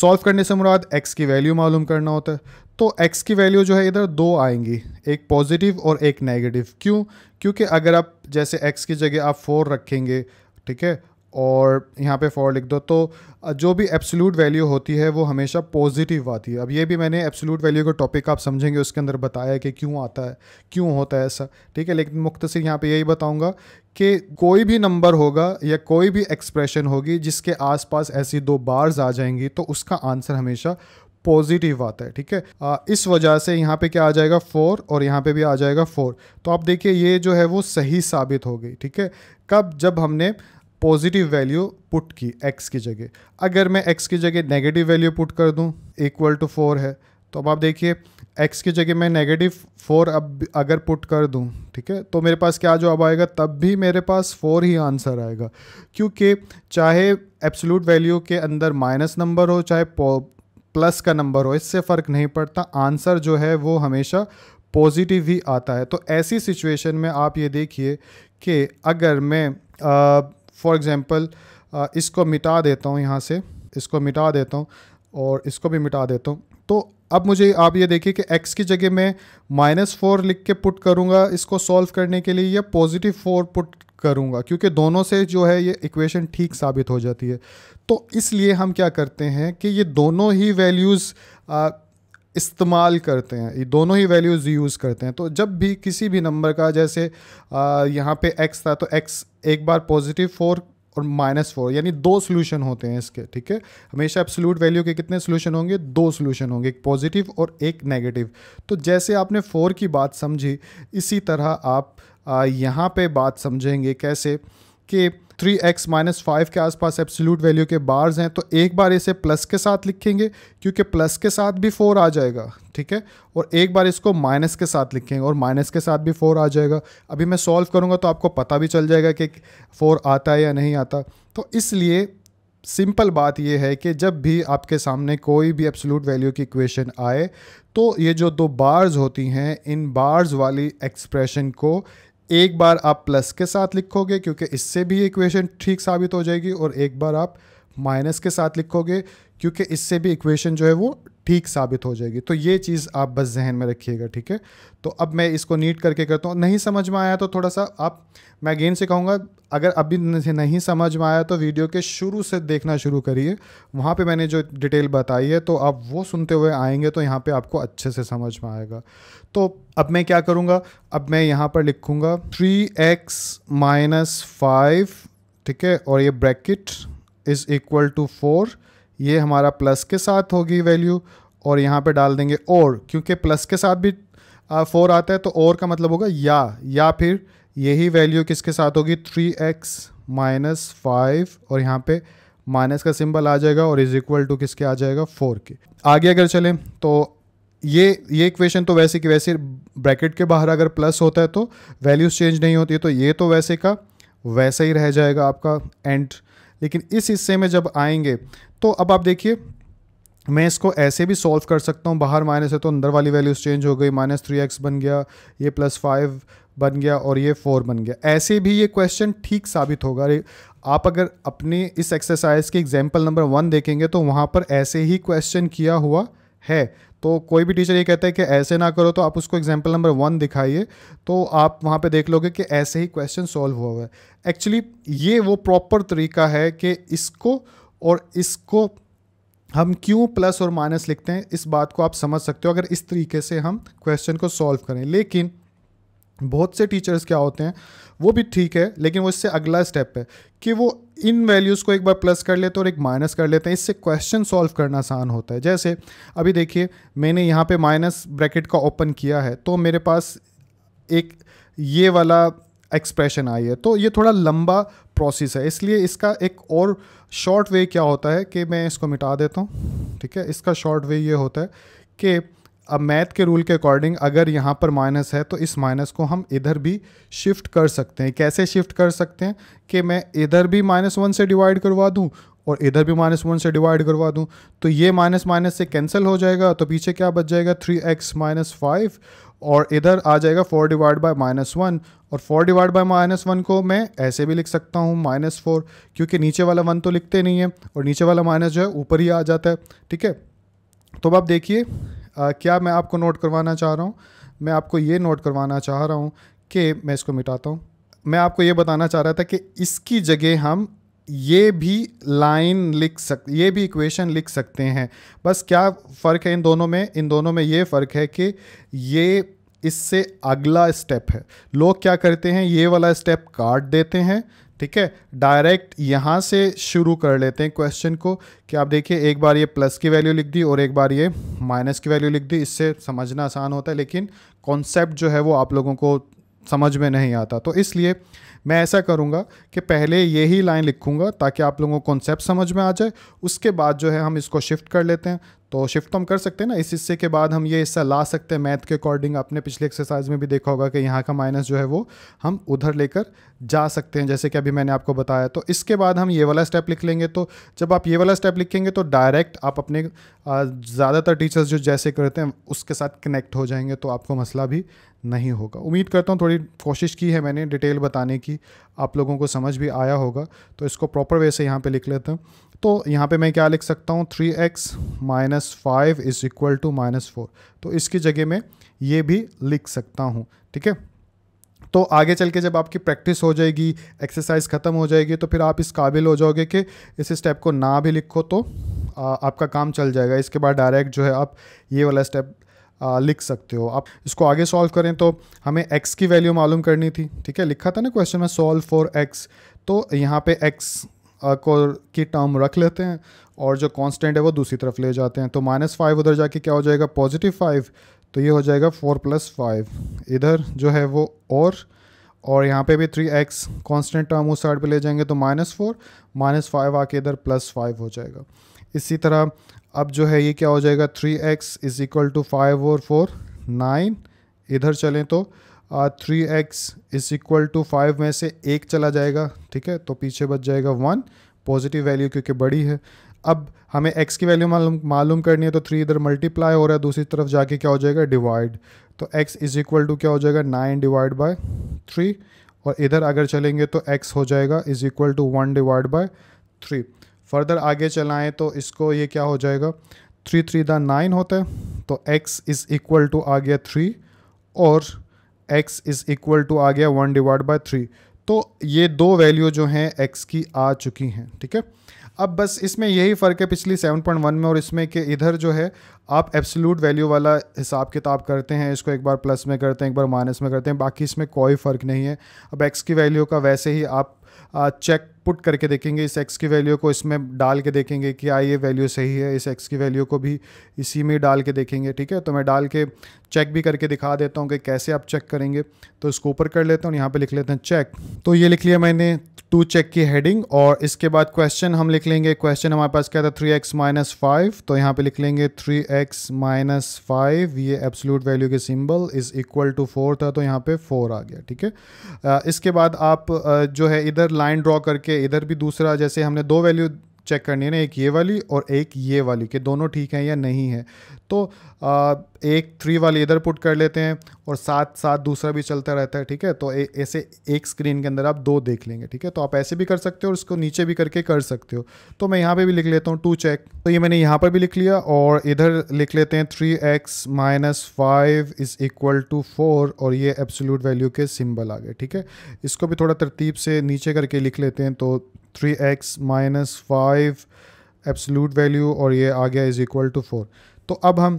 सॉल्व करने से मुराद x की वैल्यू मालूम करना होता है। तो x की वैल्यू जो है इधर 2 आएंगी, एक पॉजिटिव और एक नेगेटिव। क्यों? क्योंकि अगर आप जैसे x की जगह आप 4 रखेंगे, ठीक है, और यहाँ पे 4 लिख दो, तो जो भी एब्सोल्यूट वैल्यू होती है वो हमेशा पॉजिटिव आती है। अब ये भी मैंने एब्सोल्यूट वैल्यू का टॉपिक आप समझेंगे उसके अंदर बताया कि क्यों आता है, क्यों होता है ऐसा, ठीक है। लेकिन मुख्तसर यहाँ पे यही बताऊँगा कि कोई भी नंबर होगा या कोई भी एक्सप्रेशन होगी जिसके आसपास ऐसी 2 बार्स आ जाएंगी तो उसका आंसर हमेशा पॉजिटिव आता है, ठीक है। इस वजह से यहाँ पे क्या आ जाएगा 4 और यहाँ पे भी आ जाएगा 4। तो आप देखिए ये जो है वो सही साबित हो गई, ठीक है। कब? जब हमने पॉजिटिव वैल्यू पुट की x की जगह। अगर मैं x की जगह नेगेटिव वैल्यू पुट कर दूँ = 4 है, तो अब आप देखिए x की जगह मैं -4 अब अगर पुट कर दूँ, ठीक है, तो मेरे पास क्या जवाब आएगा? तब भी मेरे पास 4 ही आंसर आएगा, क्योंकि चाहे एब्सोल्यूट वैल्यू के अंदर माइनस नंबर हो चाहे प्लस का नंबर हो, इससे फ़र्क नहीं पड़ता, आंसर जो है वो हमेशा पॉजिटिव ही आता है। तो ऐसी सिचुएशन में आप ये देखिए कि अगर मैं फॉर एग्ज़ाम्पल इसको मिटा देता हूँ, यहाँ से इसको मिटा देता हूँ और इसको भी मिटा देता हूँ, तो अब मुझे आप ये देखिए कि x की जगह मैं -4 लिख के पुट करूँगा इसको सॉल्व करने के लिए, या +4 पुट करूँगा, क्योंकि दोनों से जो है ये इक्वेशन ठीक साबित हो जाती है। तो इसलिए हम क्या करते हैं कि ये दोनों ही वैल्यूज़ इस्तेमाल करते हैं, ये दोनों ही वैल्यूज़ यूज़ करते हैं। तो जब भी किसी भी नंबर का, जैसे यहाँ पे x था तो x एक बार +4 और -4, यानी दो सोल्यूशन होते हैं इसके। ठीक है, हमेशा एब्सोल्यूट वैल्यू के कितने सोल्यूशन होंगे? दो सोल्यूशन होंगे, एक पॉजिटिव और एक नेगेटिव। तो जैसे आपने 4 की बात समझी, इसी तरह आप यहाँ पे बात समझेंगे कैसे कि 3x -5 के आसपास एब्सोल्यूट वैल्यू के बार्स हैं, तो एक बार इसे प्लस के साथ लिखेंगे क्योंकि प्लस के साथ भी 4 आ जाएगा। ठीक है, और एक बार इसको माइनस के साथ लिखेंगे और माइनस के साथ भी 4 आ जाएगा। अभी मैं सॉल्व करूँगा तो आपको पता भी चल जाएगा कि 4 आता है या नहीं आता। तो इसलिए सिंपल बात यह है कि जब भी आपके सामने कोई भी एब्सोल्यूट वैल्यू की इक्वेशन आए तो ये जो दो बार्स होती हैं, इन बार्स वाली एक्सप्रेशन को एक बार आप प्लस के साथ लिखोगे क्योंकि इससे भी इक्वेशन ठीक साबित हो जाएगी, और एक बार आप माइनस के साथ लिखोगे क्योंकि इससे भी इक्वेशन जो है वो ठीक साबित हो जाएगी। तो ये चीज़ आप बस जहन में रखिएगा। ठीक है, तो अब मैं इसको नीट करके करता हूँ। नहीं समझ में आया तो थोड़ा सा आप, मैं अगेन से कहूँगा, अगर अभी नहीं समझ में आया तो वीडियो के शुरू से देखना शुरू करिए, वहाँ पे मैंने जो डिटेल बताई है तो आप वो सुनते हुए आएंगे तो यहाँ पे आपको अच्छे से समझ में आएगा। तो अब मैं क्या करूँगा, अब मैं यहाँ पर लिखूँगा 3x -5, ठीक है, और ये ब्रैकेट इज़ इक्वल टू 4, ये हमारा प्लस के साथ होगी वैल्यू, और यहाँ पे डाल देंगे और, क्योंकि प्लस के साथ भी 4 आता है तो और का मतलब होगा या फिर यही वैल्यू किसके साथ होगी, 3x -5, और यहाँ पे माइनस का सिंबल आ जाएगा और इज इक्वल टू किसके आ जाएगा, 4 के। आगे अगर चलें तो ये इक्वेशन तो वैसे की वैसे, ब्रैकेट के बाहर अगर प्लस होता है तो वैल्यूज चेंज नहीं होती है, तो ये तो वैसे का वैसा ही रह जाएगा आपका एंड। लेकिन इस हिस्से में जब आएंगे तो अब आप देखिए, मैं इसको ऐसे भी सॉल्व कर सकता हूँ, बाहर माइनस है तो अंदर वाली वैल्यूज चेंज हो गई, -3x बन गया, ये +5 बन गया और ये 4 बन गया। ऐसे भी ये क्वेश्चन ठीक साबित होगा। आप अगर अपनी इस एक्सरसाइज के एग्जाम्पल नंबर 1 देखेंगे तो वहाँ पर ऐसे ही क्वेश्चन किया हुआ है। तो कोई भी टीचर ये कहता है कि ऐसे ना करो तो आप उसको एग्जाम्पल नंबर 1 दिखाइए, तो आप वहाँ पे देख लोगे कि ऐसे ही क्वेश्चन सॉल्व हुआ है। एक्चुअली ये वो प्रॉपर तरीका है कि इसको और इसको हम क्यों प्लस और माइनस लिखते हैं, इस बात को आप समझ सकते हो अगर इस तरीके से हम क्वेश्चन को सॉल्व करें। लेकिन बहुत से टीचर्स क्या होते हैं, वो भी ठीक है लेकिन वो इससे अगला स्टेप है कि वो इन वैल्यूज़ को एक बार प्लस कर लेते हैं और एक माइनस कर लेते हैं, इससे क्वेश्चन सॉल्व करना आसान होता है। जैसे अभी देखिए, मैंने यहाँ पे माइनस ब्रैकेट का ओपन किया है तो मेरे पास एक ये वाला एक्सप्रेशन आई है, तो ये थोड़ा लंबा प्रोसेस है, इसलिए इसका एक और शॉर्ट वे क्या होता है कि मैं इसको मिटा देता हूँ। ठीक है, इसका शॉर्ट वे ये होता है कि अब मैथ के रूल के अकॉर्डिंग अगर यहाँ पर माइनस है तो इस माइनस को हम इधर भी शिफ्ट कर सकते हैं। कैसे शिफ्ट कर सकते हैं कि मैं इधर भी -1 से डिवाइड करवा दूँ और इधर भी -1 से डिवाइड करवा दूँ, तो ये माइनस से कैंसिल हो जाएगा, तो पीछे क्या बच जाएगा, 3x -5, और इधर आ जाएगा 4 डिवाइड बाय -1, और 4 डिवाइड बाय -1 को मैं ऐसे भी लिख सकता हूँ -4, क्योंकि नीचे वाला 1 तो लिखते नहीं है और नीचे वाला माइनस जो है ऊपर ही आ जाता है। ठीक है, तो अब आप देखिए, क्या मैं आपको नोट करवाना चाह रहा हूँ, मैं आपको ये नोट करवाना चाह रहा हूँ कि मैं इसको मिटाता हूँ, मैं आपको ये बताना चाह रहा था कि इसकी जगह हम ये भी लाइन लिख सकते, ये भी इक्वेशन लिख सकते हैं। बस क्या फ़र्क है इन दोनों में? इन दोनों में ये फ़र्क है कि ये इससे अगला स्टेप है। लोग क्या करते हैं, ये वाला स्टेप काट देते हैं, ठीक है, डायरेक्ट यहाँ से शुरू कर लेते हैं क्वेश्चन को, कि आप देखिए एक बार ये प्लस की वैल्यू लिख दी और एक बार ये माइनस की वैल्यू लिख दी, इससे समझना आसान होता है लेकिन कॉन्सेप्ट जो है वो आप लोगों को समझ में नहीं आता। तो इसलिए मैं ऐसा करूँगा कि पहले यही लाइन लिखूँगा ताकि आप लोगों को कॉन्सेप्ट समझ में आ जाए, उसके बाद जो है हम इसको शिफ्ट कर लेते हैं। तो शिफ्ट तो हम कर सकते हैं ना, इस हिस्से के बाद हम ये हिस्सा ला सकते हैं मैथ के अकॉर्डिंग। आपने पिछले एक्सरसाइज में भी देखा होगा कि यहाँ का माइनस जो है वो हम उधर लेकर जा सकते हैं, जैसे कि अभी मैंने आपको बताया। तो इसके बाद हम ये वाला स्टेप लिख लेंगे, तो जब आप ये वाला स्टेप लिखेंगे तो डायरेक्ट आप अपने ज़्यादातर टीचर्स जो जैसे करते हैं उसके साथ कनेक्ट हो जाएंगे, तो आपको मसला भी नहीं होगा। उम्मीद करता हूँ, थोड़ी कोशिश की है मैंने डिटेल बताने की, आप लोगों को समझ भी आया होगा। तो इसको प्रॉपर वे से यहाँ पे लिख लेता हूँ, तो यहाँ पे मैं क्या लिख सकता हूँ, 3x -5 इज इक्वल टू -4, तो इसकी जगह में ये भी लिख सकता हूँ। ठीक है, तो आगे चल के जब आपकी प्रैक्टिस हो जाएगी, एक्सरसाइज ख़त्म हो जाएगी, तो फिर आप इस काबिल हो जाओगे कि इस स्टेप को ना भी लिखो तो आपका काम चल जाएगा। इसके बाद डायरेक्ट जो है आप ये वाला स्टेप लिख सकते हो। आप इसको आगे सॉल्व करें तो हमें x की वैल्यू मालूम करनी थी, ठीक है, लिखा था ना क्वेश्चन में सॉल्व फॉर x, तो यहाँ पे x को की टर्म रख लेते हैं और जो कांस्टेंट है वो दूसरी तरफ ले जाते हैं। तो -5 उधर जाके क्या हो जाएगा, +5। तो ये हो जाएगा 4 + 5। इधर जो है वो और यहाँ पे भी 3x कांस्टेंट टर्म उस साइड पे ले जाएंगे तो -4 -5 आके इधर +5 हो जाएगा। इसी तरह अब जो है ये क्या हो जाएगा, 3x = 5 और 4 9। इधर चलें तो 3x = 5 में से 1 चला जाएगा, ठीक है, तो पीछे बच जाएगा 1, पॉजिटिव वैल्यू क्योंकि बड़ी है। अब हमें x की वैल्यू मालूम करनी है तो 3 इधर मल्टीप्लाई हो रहा है, दूसरी तरफ जाके क्या हो जाएगा डिवाइड। तो x = क्या हो जाएगा 9 / 3 और इधर अगर चलेंगे तो x हो जाएगा = 1 / 3। फर्दर आगे चलाएं तो इसको ये क्या हो जाएगा, 3 × 3 9 होता है, तो x = आ गया 3 और x = आ गया 1 / 3। तो ये दो वैल्यू जो हैं x की आ चुकी हैं, ठीक है। अब बस इसमें यही फ़र्क है पिछली 7.1 में और इसमें कि इधर जो है आप एब्सोल्यूट वैल्यू वाला हिसाब किताब करते हैं, इसको एक बार प्लस में करते हैं, एक बार माइनस में करते हैं, बाकी इसमें कोई फ़र्क नहीं है। अब x की वैल्यू का वैसे ही आप चेक पुट करके देखेंगे, इस x की वैल्यू को इसमें डाल के देखेंगे कि ये वैल्यू सही है, इस x की वैल्यू को भी इसी में डाल के देखेंगे, ठीक है। तो मैं डाल के चेक भी करके दिखा देता हूँ कि कैसे आप चेक करेंगे। तो इसको ऊपर कर लेता हूँ, यहाँ पे लिख लेते हैं चेक। तो ये लिख लिया मैंने टू चेक की हेडिंग और इसके बाद क्वेश्चन हम लिख लेंगे। क्वेश्चन हमारे पास क्या था, 3x - 5। तो यहाँ पे लिख लेंगे 3x - 5, ये एब्सोल्यूट वैल्यू के सिंबल = 4 था, तो यहाँ पे 4 आ गया, ठीक है। इसके बाद आप जो है इधर लाइन ड्रॉ करके इधर भी दूसरा, जैसे हमने दो वैल्यू चेक करनी है ना, एक ये वाली और एक ये वाली, कि दोनों ठीक हैं या नहीं है। तो एक 3 वाली इधर पुट कर लेते हैं और साथ साथ दूसरा भी चलता रहता है, ठीक है। तो ऐसे एक स्क्रीन के अंदर आप दो देख लेंगे, ठीक है। तो आप ऐसे भी कर सकते हो और इसको नीचे भी करके कर सकते हो। तो मैं यहाँ पे भी लिख लेता हूँ टू चेक। तो ये मैंने यहाँ पर भी लिख लिया और इधर लिख लेते हैं 3x - 5 = 4 और ये एब्सोल्यूट वैल्यू के सिम्बल आ गए, ठीक है। इसको भी थोड़ा तरतीब से नीचे करके लिख लेते हैं। तो 3x - 5 एब्सोल्यूट वैल्यू और ये आ गया = 4। तो अब हम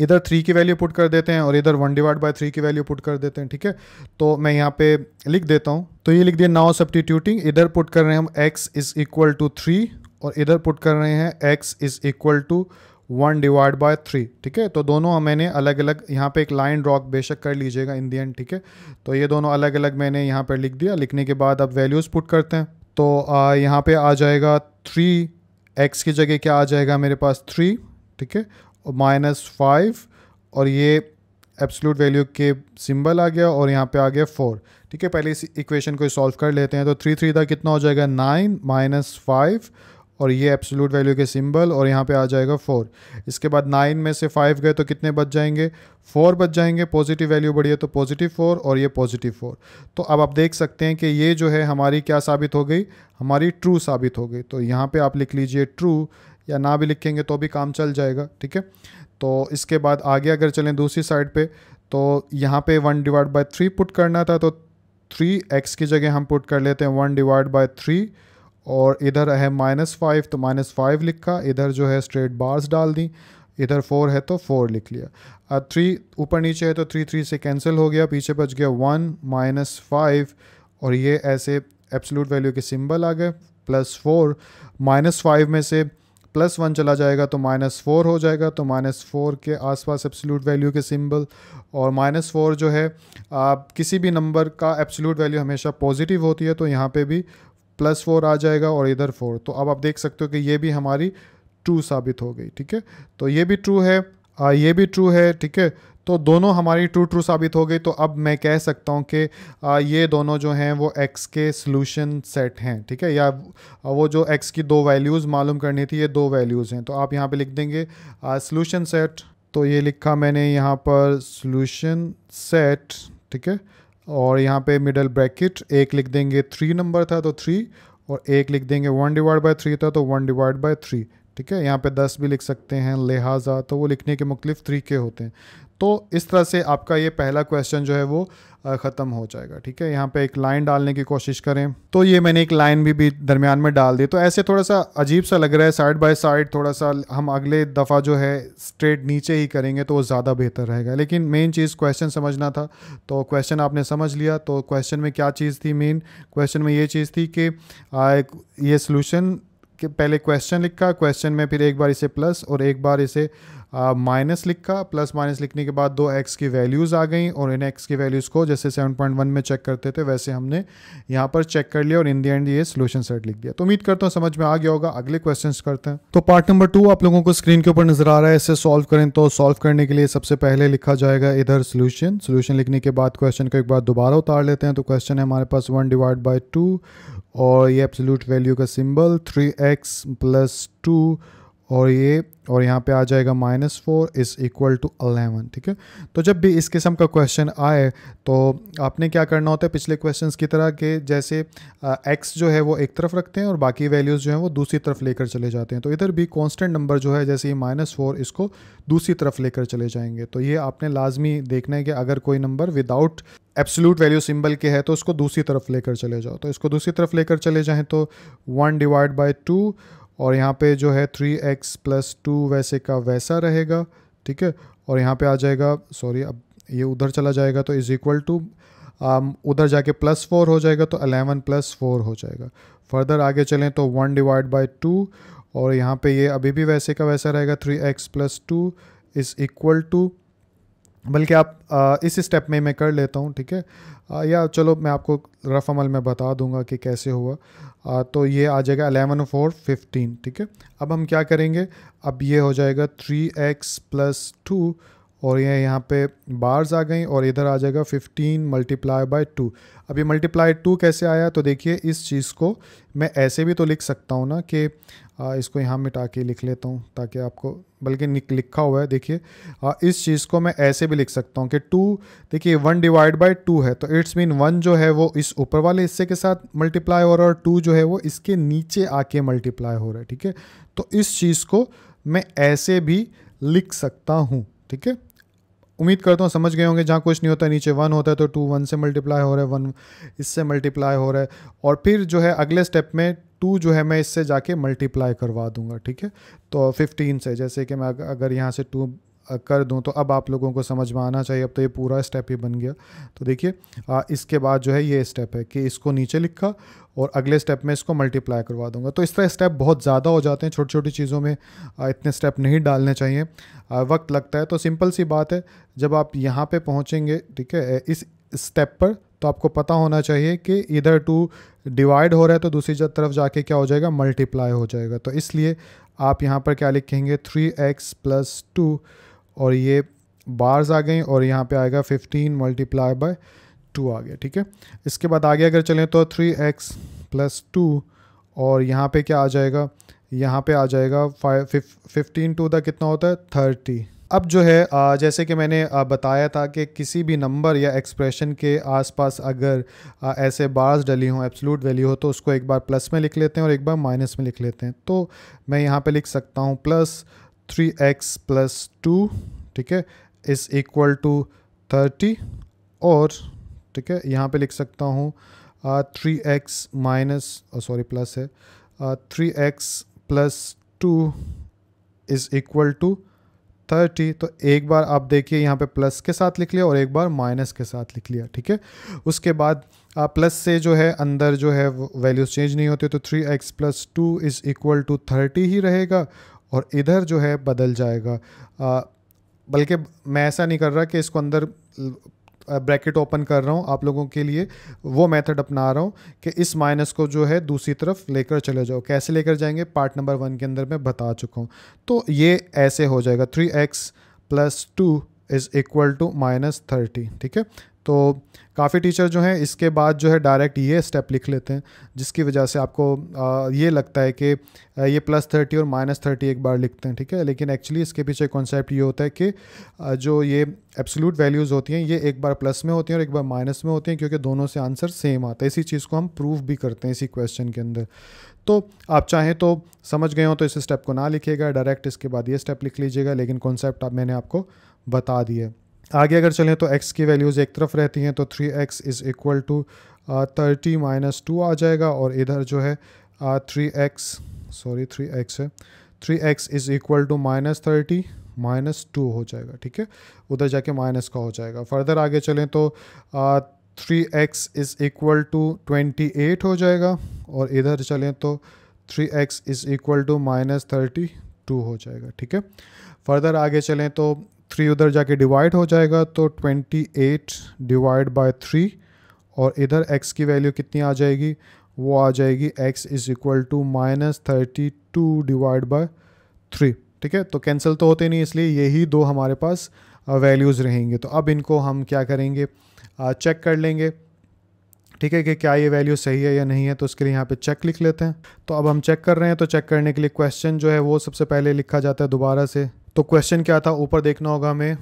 इधर 3 की वैल्यू पुट कर देते हैं और इधर 1 / 3 की वैल्यू पुट कर देते हैं, ठीक है। तो मैं यहाँ पे लिख देता हूँ। तो ये लिख दिया नाउ सब्स्टिट्यूटिंग, इधर पुट कर रहे हैं हम x = 3 और इधर पुट कर रहे हैं x = 1 / 3, ठीक है। तो दोनों मैंने अलग अलग, यहाँ पे एक लाइन ड्रॉ बेशक कर लीजिएगा इन दी एंड, ठीक है। तो ये दोनों अलग अलग मैंने यहाँ पर लिख दिया। लिखने के बाद अब वैल्यूज़ पुट करते हैं। तो यहाँ पे आ जाएगा 3x की जगह क्या आ जाएगा मेरे पास 3, ठीक है, और -5 और ये एब्सोल्यूट वैल्यू के सिंबल आ गया और यहाँ पे आ गया 4, ठीक है। पहले इस इक्वेशन को सॉल्व कर लेते हैं। तो 3 × 3 कितना हो जाएगा 9 -5 और ये एब्सोल्यूट वैल्यू के सिंबल और यहाँ पे आ जाएगा 4। इसके बाद 9 में से 5 गए तो कितने बच जाएंगे, 4 बच जाएंगे। पॉजिटिव वैल्यू बढ़ी है तो +4 और ये +4। तो अब आप देख सकते हैं कि ये जो है हमारी क्या साबित हो गई, हमारी ट्रू साबित हो गई। तो यहाँ पे आप लिख लीजिए ट्रू, या ना भी लिखेंगे तो भी काम चल जाएगा, ठीक है। तो इसके बाद आगे अगर चलें दूसरी साइड पर, तो यहाँ पर 1 / 3 पुट करना था, तो 3x की जगह हम पुट कर लेते हैं 1 / 3 और इधर है -5 तो -5 लिखा, इधर जो है स्ट्रेट बार्स डाल दी, इधर 4 है तो 4 लिख लिया। 3 ऊपर नीचे है तो 3 3 से कैंसिल हो गया, पीछे बच गया 1 -5 और ये ऐसे एब्सोल्यूट वैल्यू के सिंबल आ गए +4। -5 में से +1 चला जाएगा तो -4 हो जाएगा, तो -4 के आसपास एब्सोल्यूट वैल्यू के सिंबल, और -4 जो है आप किसी भी नंबर का एब्सोल्यूट वैल्यू हमेशा पॉजिटिव होती है, तो यहाँ पे भी +4 आ जाएगा और इधर 4। तो अब आप देख सकते हो कि ये भी हमारी ट्रू साबित हो गई, ठीक है। तो ये भी ट्रू है, ये भी ट्रू है, ठीक है। तो दोनों हमारी ट्रू साबित हो गई। तो अब मैं कह सकता हूँ कि ये दोनों जो हैं वो x के सॉल्यूशन सेट हैं, ठीक है, या वो जो x की दो वैल्यूज़ मालूम करनी थी ये दो वैल्यूज़ हैं। तो आप यहाँ पर लिख देंगे सॉल्यूशन सेट। तो ये लिखा मैंने यहाँ पर सॉल्यूशन सेट, ठीक है, और यहाँ पे मिडल ब्रैकेट एक लिख देंगे 3 नंबर था तो 3 और एक लिख देंगे 1 / 3 था तो 1 / 3, ठीक है। यहाँ पे 10 भी लिख सकते हैं लिहाजा, तो वो लिखने के मुख्तलिफ तरीके होते हैं। तो इस तरह से आपका ये पहला क्वेश्चन जो है वो ख़त्म हो जाएगा। ठीक है, यहाँ पे एक लाइन डालने की कोशिश करें, तो ये मैंने एक लाइन भी दरमियान में डाल दी। तो ऐसे थोड़ा सा अजीब सा लग रहा है साइड बाय साइड, थोड़ा सा हम अगले दफ़ा जो है स्ट्रेट नीचे ही करेंगे तो वो ज़्यादा बेहतर रहेगा। लेकिन मेन चीज़ क्वेश्चन समझना था, तो क्वेश्चन आपने समझ लिया। तो क्वेश्चन में क्या चीज़ थी, मेन क्वेश्चन में ये चीज़ थी कि ये सोल्यूशन कि पहले क्वेश्चन लिखा, क्वेश्चन में फिर एक बार इसे प्लस और एक बार इसे माइनस लिखा। प्लस माइनस लिखने के बाद दो एक्स की वैल्यूज़ आ गई और इन एक्स की वैल्यूज़ को जैसे 7.1 में चेक करते थे वैसे हमने यहाँ पर चेक कर लिया और इन दी एंड ये सोल्यूशन सेट लिख दिया। तो उम्मीद करता हूँ समझ में आ गया होगा। अगले क्वेश्चंस करते हैं। तो पार्ट नंबर 2 आप लोगों को स्क्रीन के ऊपर नजर आ रहा है, इसे सॉल्व करें। तो सॉल्व करने के लिए सबसे पहले लिखा जाएगा इधर सोल्यूशन। सोल्यूशन लिखने के बाद क्वेश्चन को एक बार दोबारा उतार लेते हैं। तो क्वेश्चन है हमारे पास 1 डिवाइड बाई 2 और ये एब्सोल्यूट वैल्यू का सिंबल 3x प्लस 2 और यहाँ पे आ जाएगा -4 इज़ इक्वल टू 11। ठीक है, तो जब भी इस किस्म का क्वेश्चन आए तो आपने क्या करना होता है पिछले क्वेश्चंस की तरह के जैसे x जो है वो एक तरफ रखते हैं और बाकी वैल्यूज़ जो हैं वो दूसरी तरफ लेकर चले जाते हैं। तो इधर भी कांस्टेंट नंबर जो है जैसे ये -4 इसको दूसरी तरफ लेकर चले जाएंगे। तो ये आपने लाजमी देखना है कि अगर कोई number without absolute value symbol के है तो उसको दूसरी तरफ लेकर चले जाओ। तो इसको दूसरी तरफ लेकर चले जाएँ तो 1 डिवाइड बाई 2 और यहाँ पे जो है 3x प्लस 2 वैसे का वैसा रहेगा। ठीक है, और यहाँ पे आ जाएगा, सॉरी अब ये उधर चला जाएगा तो इज़ इक्वल टू उधर जाके +4 हो जाएगा तो 11 प्लस 4 हो जाएगा। फर्दर आगे चलें तो 1 डिवाइड बाई 2 और यहाँ पे ये अभी भी वैसे का वैसा रहेगा 3x plus 2 is equal to, बल्कि आप इस स्टेप में मैं कर लेता हूँ। ठीक है, या चलो मैं आपको रफ अमल में बता दूंगा कि कैसे हुआ। तो ये आ जाएगा 11 और 4 15। ठीक है, अब हम क्या करेंगे, अब ये हो जाएगा 3x प्लस 2 और ये यहाँ पे बार्स आ गई और इधर आ जाएगा 15 मल्टीप्लाई बाई 2। अब ये मल्टीप्लाई 2 कैसे आया, तो देखिए इस चीज़ को मैं ऐसे भी तो लिख सकता हूँ ना कि इसको यहाँ मिटा के लिख लेता हूँ ताकि आपको, बल्कि लिखा हुआ है देखिए, इस चीज़ को मैं ऐसे भी लिख सकता हूँ कि 2, देखिए 1 डिवाइड बाई 2 है तो इट्स मीन 1 जो है वो इस ऊपर वाले हिस्से के साथ मल्टीप्लाई हो रहा है और 2 जो है वो इसके नीचे आके मल्टीप्लाई हो रहा है। ठीक है, तो इस चीज़ को मैं ऐसे भी लिख सकता हूँ। ठीक है, उम्मीद करता हूँ समझ गए होंगे। जहाँ कुछ नहीं होता है नीचे 1 होता है तो 2 1 से मल्टीप्लाई हो रहा है, 1 इससे मल्टीप्लाई हो रहा है और फिर जो है अगले स्टेप में 2 जो है मैं इससे जाके मल्टीप्लाई करवा दूंगा। ठीक है, तो 15 से जैसे कि मैं अगर यहाँ से 2 कर दूँ तो अब आप लोगों को समझ में आना चाहिए। अब तो ये पूरा स्टेप ही बन गया। तो देखिए इसके बाद जो है ये स्टेप है कि इसको नीचे लिखा और अगले स्टेप में इसको मल्टीप्लाई करवा दूंगा। तो इस तरह स्टेप बहुत ज़्यादा हो जाते हैं, छोटी छोटी चीज़ों में इतने स्टेप नहीं डालने चाहिए, वक्त लगता है। तो सिंपल सी बात है, जब आप यहाँ पर पहुँचेंगे, ठीक है, इस स्टेप पर, तो आपको पता होना चाहिए कि इधर 2 डिवाइड हो रहा है तो दूसरी तरफ जाके क्या हो जाएगा, मल्टीप्लाई हो जाएगा। तो इसलिए आप यहाँ पर क्या लिखेंगे, 3x प्लस 2 और ये बार्स आ गई और यहाँ पे आएगा 15 मल्टीप्लाई बाई 2 आ गया। ठीक है, इसके बाद आगे अगर चलें तो 3x प्लस 2 और यहाँ पे क्या आ जाएगा, यहाँ पे आ जाएगा 15 2 दा कितना होता है 30। अब जो है जैसे कि मैंने बताया था कि किसी भी नंबर या एक्सप्रेशन के आसपास अगर ऐसे बार्स डली हों, एब्सोल्यूट वैल्यू हो, तो उसको एक बार प्लस में लिख लेते हैं और एक बार माइनस में लिख लेते हैं। तो मैं यहाँ पे लिख सकता हूँ प्लस 3x प्लस 2, ठीक है, इज़ इक्वल टू 30 और ठीक है यहाँ पे लिख सकता हूँ 3x plus 2 is equal to 30। तो एक बार आप देखिए यहाँ पे प्लस के साथ लिख लिया और एक बार माइनस के साथ लिख लिया। ठीक है, उसके बाद प्लस से जो है अंदर जो है वैल्यूज़ चेंज नहीं होती तो 3x plus 2 is equal to 30 ही रहेगा और इधर जो है बदल जाएगा। बल्कि मैं ऐसा नहीं कर रहा कि इसको अंदर ब्रैकेट ओपन कर रहा हूँ, आप लोगों के लिए वो मेथड अपना रहा हूँ कि इस माइनस को जो है दूसरी तरफ लेकर चले जाओ। कैसे लेकर जाएंगे पार्ट नंबर 1 के अंदर मैं बता चुका हूँ। तो ये ऐसे हो जाएगा 3x plus 2 is equal to -30। ठीक है, तो काफ़ी टीचर जो हैं इसके बाद जो है डायरेक्ट ये स्टेप लिख लेते हैं, जिसकी वजह से आपको ये लगता है कि ये +30 और -30 एक बार लिखते हैं। ठीक है, लेकिन एक्चुअली इसके पीछे कॉन्सेप्ट ये होता है कि जो ये एब्सोल्यूट वैल्यूज़ होती हैं ये एक बार प्लस में होती हैं और एक बार माइनस में होती हैं, क्योंकि दोनों से आंसर सेम आता है। इसी चीज़ को हम प्रूव भी करते हैं इसी क्वेश्चन के अंदर। तो आप चाहें तो समझ गए हो तो इस स्टेप को ना लिखिएगा, डायरेक्ट इसके बाद ये स्टेप लिख लीजिएगा, लेकिन कॉन्सेप्ट मैंने आपको बता दिए। आगे अगर चलें तो x की वैल्यूज़ एक तरफ रहती हैं, तो 3x is equal to 30 minus 2 आ जाएगा और इधर जो है 3x है, 3x is equal to -30 minus 2 हो जाएगा। ठीक है, उधर जाके माइनस का हो जाएगा। फर्दर आगे चलें तो 3x इज़ इक्वल टू 28 हो जाएगा और इधर चलें तो 3x इज़ इक्वल टू -32 हो जाएगा। ठीक है, फर्दर आगे चलें तो 3 उधर जाके डिवाइड हो जाएगा, तो 28 डिवाइड बाय 3 और इधर x की वैल्यू कितनी आ जाएगी, वो आ जाएगी x is equal to -32 divide by 3। ठीक है, तो कैंसिल तो होते नहीं, इसलिए यही दो हमारे पास वैल्यूज़ रहेंगे। तो अब इनको हम क्या करेंगे, चेक कर लेंगे। ठीक है, कि क्या ये वैल्यू सही है या नहीं है, तो उसके लिए यहाँ पे चेक लिख लेते हैं। तो अब हम चेक कर रहे हैं, तो चेक करने के लिए क्वेश्चन जो है वो सबसे पहले लिखा जाता है दोबारा से। तो क्वेश्चन क्या था, ऊपर देखना होगा हमें।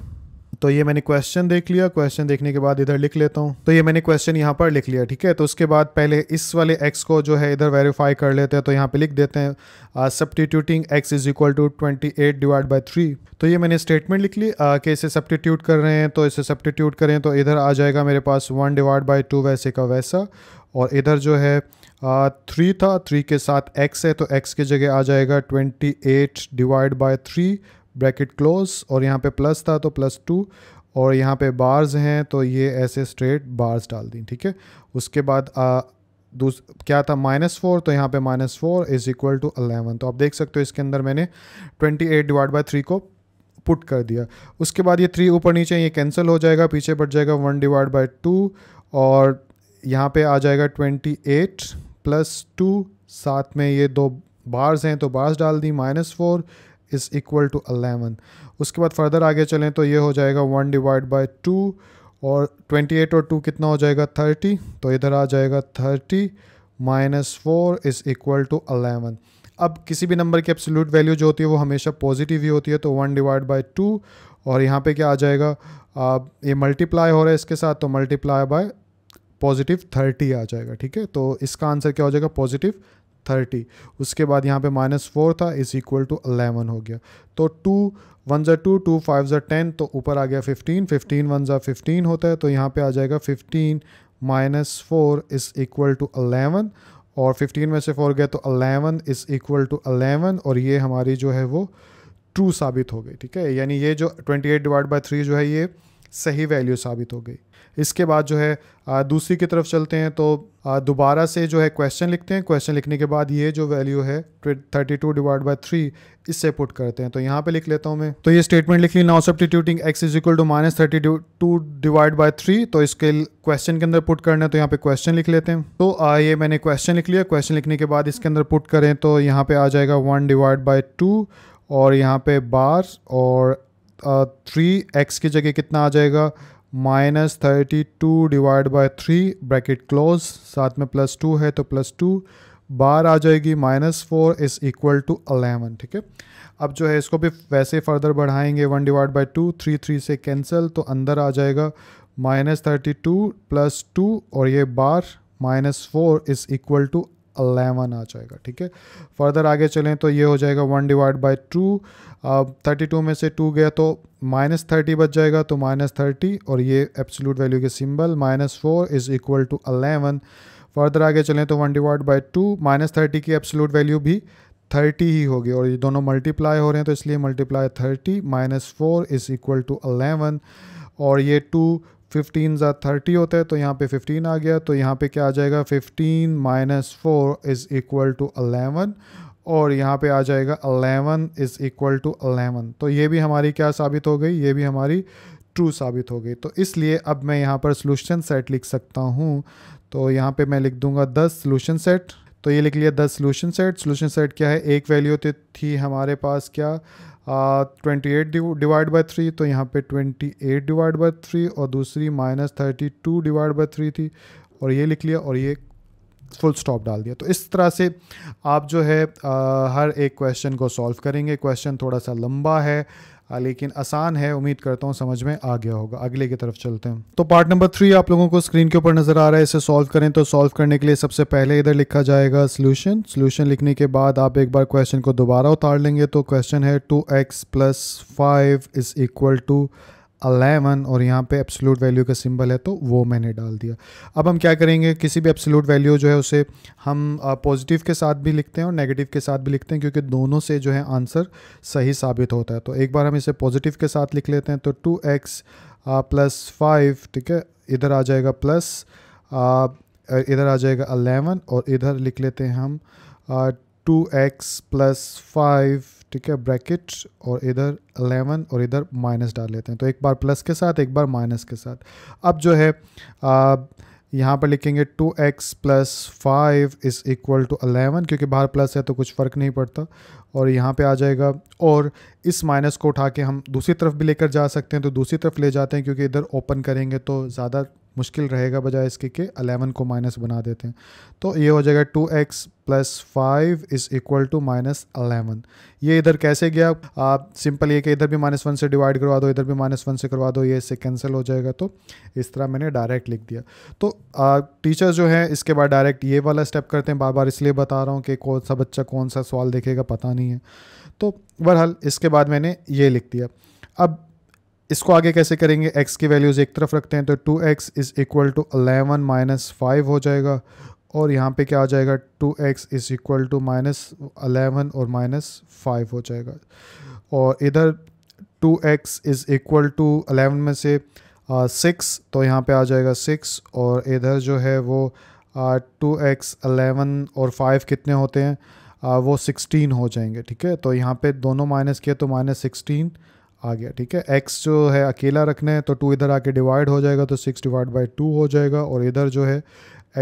तो ये मैंने क्वेश्चन देख लिया, क्वेश्चन देखने के बाद इधर लिख लेता हूँ। तो ये मैंने क्वेश्चन यहाँ पर लिख लिया। ठीक है, तो उसके बाद पहले इस वाले x को जो है इधर वेरीफाई कर लेते हैं। तो यहाँ पे लिख देते हैं substituting x is equal to 28 divide by 3। तो ये मैंने स्टेटमेंट लिख ली कि इसे सब्सटीट्यूट कर रहे हैं। तो इसे सब्सटीट्यूट करें तो इधर आ जाएगा मेरे पास 1 डिवाइड बाई 2 वैसे का वैसा, और इधर जो है 3 था, 3 के साथ x है, तो x की जगह आ जाएगा 28 डिवाइड बाई 3 ब्रैकेट क्लोज, और यहाँ पे प्लस था तो +2, और यहाँ पे बार्स हैं तो ये ऐसे स्ट्रेट बार्स डाल दी। ठीक है, उसके बाद क्या था -4, तो यहाँ पे -4 इज़ इक्वल टू 11। तो आप देख सकते हो इसके अंदर मैंने 28 डिवाइड बाई 3 को पुट कर दिया। उसके बाद ये 3 ऊपर नीचे ये कैंसिल हो जाएगा, पीछे बढ़ जाएगा 1 डिवाइड बाई 2 और यहाँ पर आ जाएगा 28 प्लस 2, साथ में ये दो बार्स हैं तो बार्स डाल दी, -4 इज़ इक्वल टू 11। उसके बाद फर्दर आगे चलें तो ये हो जाएगा 1 डिवाइड बाई 2 और 28 और 2 कितना हो जाएगा 30, तो इधर आ जाएगा 30 माइनस 4 इज़ इक्वल टू 11। अब किसी भी नंबर की एब्सोल्यूट वैल्यू जो होती है वो हमेशा पॉजिटिव ही होती है, तो 1 डिवाइड बाई 2 और यहाँ पे क्या आ जाएगा, ये मल्टीप्लाई हो रहा है इसके साथ, तो मल्टीप्लाई बाय पॉजिटिव 30 आ जाएगा। ठीक है, तो इसका आंसर क्या हो जाएगा, पॉजिटिव 30। उसके बाद यहाँ पे -4 था इज इक्वल टू 11 हो गया। तो 2 1s 2, 2 5s 10, तो ऊपर आ गया 15, 15 1s 15 होता है, तो यहाँ पे आ जाएगा 15 माइनस 4 इज इक्वल टू 11, और 15 में से 4 गया तो 11 इज इक्वल टू 11, और ये हमारी जो है वो ट्रू साबित हो गई। ठीक है, यानी ये जो 28 डिवाइड बाई 3 जो है ये सही वैल्यू साबित हो गई। इसके बाद जो है दूसरी की तरफ चलते हैं, तो दोबारा से जो है क्वेश्चन लिखते हैं। क्वेश्चन लिखने के बाद ये जो वैल्यू है 32 डिवाइड बाई 3 इससे पुट करते हैं। तो यहाँ पे लिख लेता हूँ मैं, तो ये स्टेटमेंट लिख ली, now substituting x is equal to -32 divide by 3। तो इसके क्वेश्चन के अंदर पुट करना है, तो यहाँ पे क्वेश्चन लिख लेते हैं। तो ये मैंने क्वेश्चन लिख लिया। क्वेश्चन लिखने के बाद इसके अंदर पुट करें तो यहाँ पे आ जाएगा 1 डिवाइड बाई 2 और यहाँ पे बार, और 3x की जगह कितना आ जाएगा, -32 डिवाइड बाई 3 ब्रैकेट क्लोज, साथ में +2 है तो +2 बार आ जाएगी, -4 इज़ इक्वल टू 11। ठीक है, अब जो है इसको भी वैसे फर्दर बढ़ाएंगे, 1 डिवाइड बाई 2, 3 3 से कैंसिल, तो अंदर आ जाएगा -32 प्लस 2 और ये बार -4 इज़ इक्वल टू 11 आ जाएगा। ठीक है, फर्दर आगे चलें तो ये हो जाएगा 1 डिवाइड बाई 2, 32 में से 2 गया तो -30 बच जाएगा, तो -30 और ये एब्सोल्यूट वैल्यू के symbol -4 is equal to 11। Further आगे चलें तो 1 डिवाइड बाई 2, -30 की एब्सोल्यूट वैल्यू भी 30 ही होगी, और ये दोनों मल्टीप्लाई हो रहे हैं तो इसलिए multiply 30 minus 4 is equal to 11, और ये 2 15s 30 होता है, तो यहाँ पे 15 आ गया, तो यहाँ पे क्या आ जाएगा 15 माइनस 4 इज़ इक्वल टू 11, और यहाँ पे आ जाएगा 11 इज़ इक्वल टू 11। तो ये भी हमारी क्या साबित हो गई, ये भी हमारी ट्रू साबित हो गई। तो इसलिए अब मैं यहाँ पर सॉल्यूशन सेट लिख सकता हूँ। तो यहाँ पे मैं लिख दूँगा 10 सॉल्यूशन सेट। तो ये लिख लिया 10 सॉल्यूशन सेट। सॉल्यूशन सेट क्या है, एक वैल्यू थी हमारे पास क्या, 28 डिवाइड बाई 3, तो यहाँ पे 28 डिवाइड बाई 3, और दूसरी -32 डिवाइड बाई 3 थी, और ये लिख लिया और ये फुल स्टॉप डाल दिया। तो इस तरह से आप जो है हर एक क्वेश्चन को सॉल्व करेंगे। क्वेश्चन थोड़ा सा लंबा है लेकिन आसान है, उम्मीद करता हूँ समझ में आ गया होगा। अगले की तरफ चलते हैं। तो पार्ट नंबर 3 आप लोगों को स्क्रीन के ऊपर नज़र आ रहा है, इसे सॉल्व करें। तो सॉल्व करने के लिए सबसे पहले इधर लिखा जाएगा सॉल्यूशन। सॉल्यूशन लिखने के बाद आप एक बार क्वेश्चन को दोबारा उतार लेंगे। तो क्वेश्चन है 2x plus 5 is equal to 11 और यहाँ पे एब्सोल्यूट वैल्यू का सिंबल है तो वो मैंने डाल दिया। अब हम क्या करेंगे, किसी भी एब्सोल्यूट वैल्यू जो है उसे हम पॉजिटिव के साथ भी लिखते हैं और नेगेटिव के साथ भी लिखते हैं क्योंकि दोनों से जो है आंसर सही साबित होता है। तो एक बार हम इसे पॉजिटिव के साथ लिख लेते हैं तो 2x प्लस 5, ठीक है, इधर आ जाएगा प्लस, इधर आ जाएगा 11 और इधर लिख लेते हैं हम 2x प्लस 5, ठीक है, ब्रैकेट, और इधर 11 और इधर माइनस डाल लेते हैं। तो एक बार प्लस के साथ, एक बार माइनस के साथ। अब जो है यहाँ पर लिखेंगे 2x plus 5 is equal to 11, क्योंकि बाहर प्लस है तो कुछ फ़र्क नहीं पड़ता, और यहाँ पे आ जाएगा। और इस माइनस को उठा के हम दूसरी तरफ भी लेकर जा सकते हैं, तो दूसरी तरफ ले जाते हैं क्योंकि इधर ओपन करेंगे तो ज़्यादा मुश्किल रहेगा, बजाय इसके कि 11 को माइनस बना देते हैं। तो ये हो जाएगा 2x plus 5 is equal to minus 11। ये इधर कैसे गया, आप सिंपल ये कि इधर भी माइनस 1 से डिवाइड करवा दो, इधर भी माइनस 1 से करवा दो, ये इससे कैंसिल हो जाएगा। तो इस तरह मैंने डायरेक्ट लिख दिया। तो टीचर जो है इसके बाद डायरेक्ट ये वाला स्टेप करते हैं, बार बार इसलिए बता रहा हूँ कि कौन सा बच्चा कौन सा सवाल देखेगा पता नहीं है। तो बहरहाल इसके बाद मैंने ये लिख दिया। अब इसको आगे कैसे करेंगे, x की वैल्यूज़ एक तरफ रखते हैं तो 2x is equal to 11 minus 5 हो जाएगा, और यहाँ पे क्या आ जाएगा 2x is equal to minus 11 और माइनस 5 हो जाएगा। और इधर 2x इज़ इक्वल टू 11 में से 6, तो यहाँ पे आ जाएगा 6, और इधर जो है वो 2x 11 और 5 कितने होते हैं, वो 16 हो जाएंगे, ठीक है। तो यहाँ पे दोनों माइनस किए तो माइनस 16 आ गया, ठीक है। x जो है अकेला रखना है तो 2 इधर आके डिवाइड हो जाएगा तो 6 डिवाइड बाई 2 हो जाएगा, और इधर जो है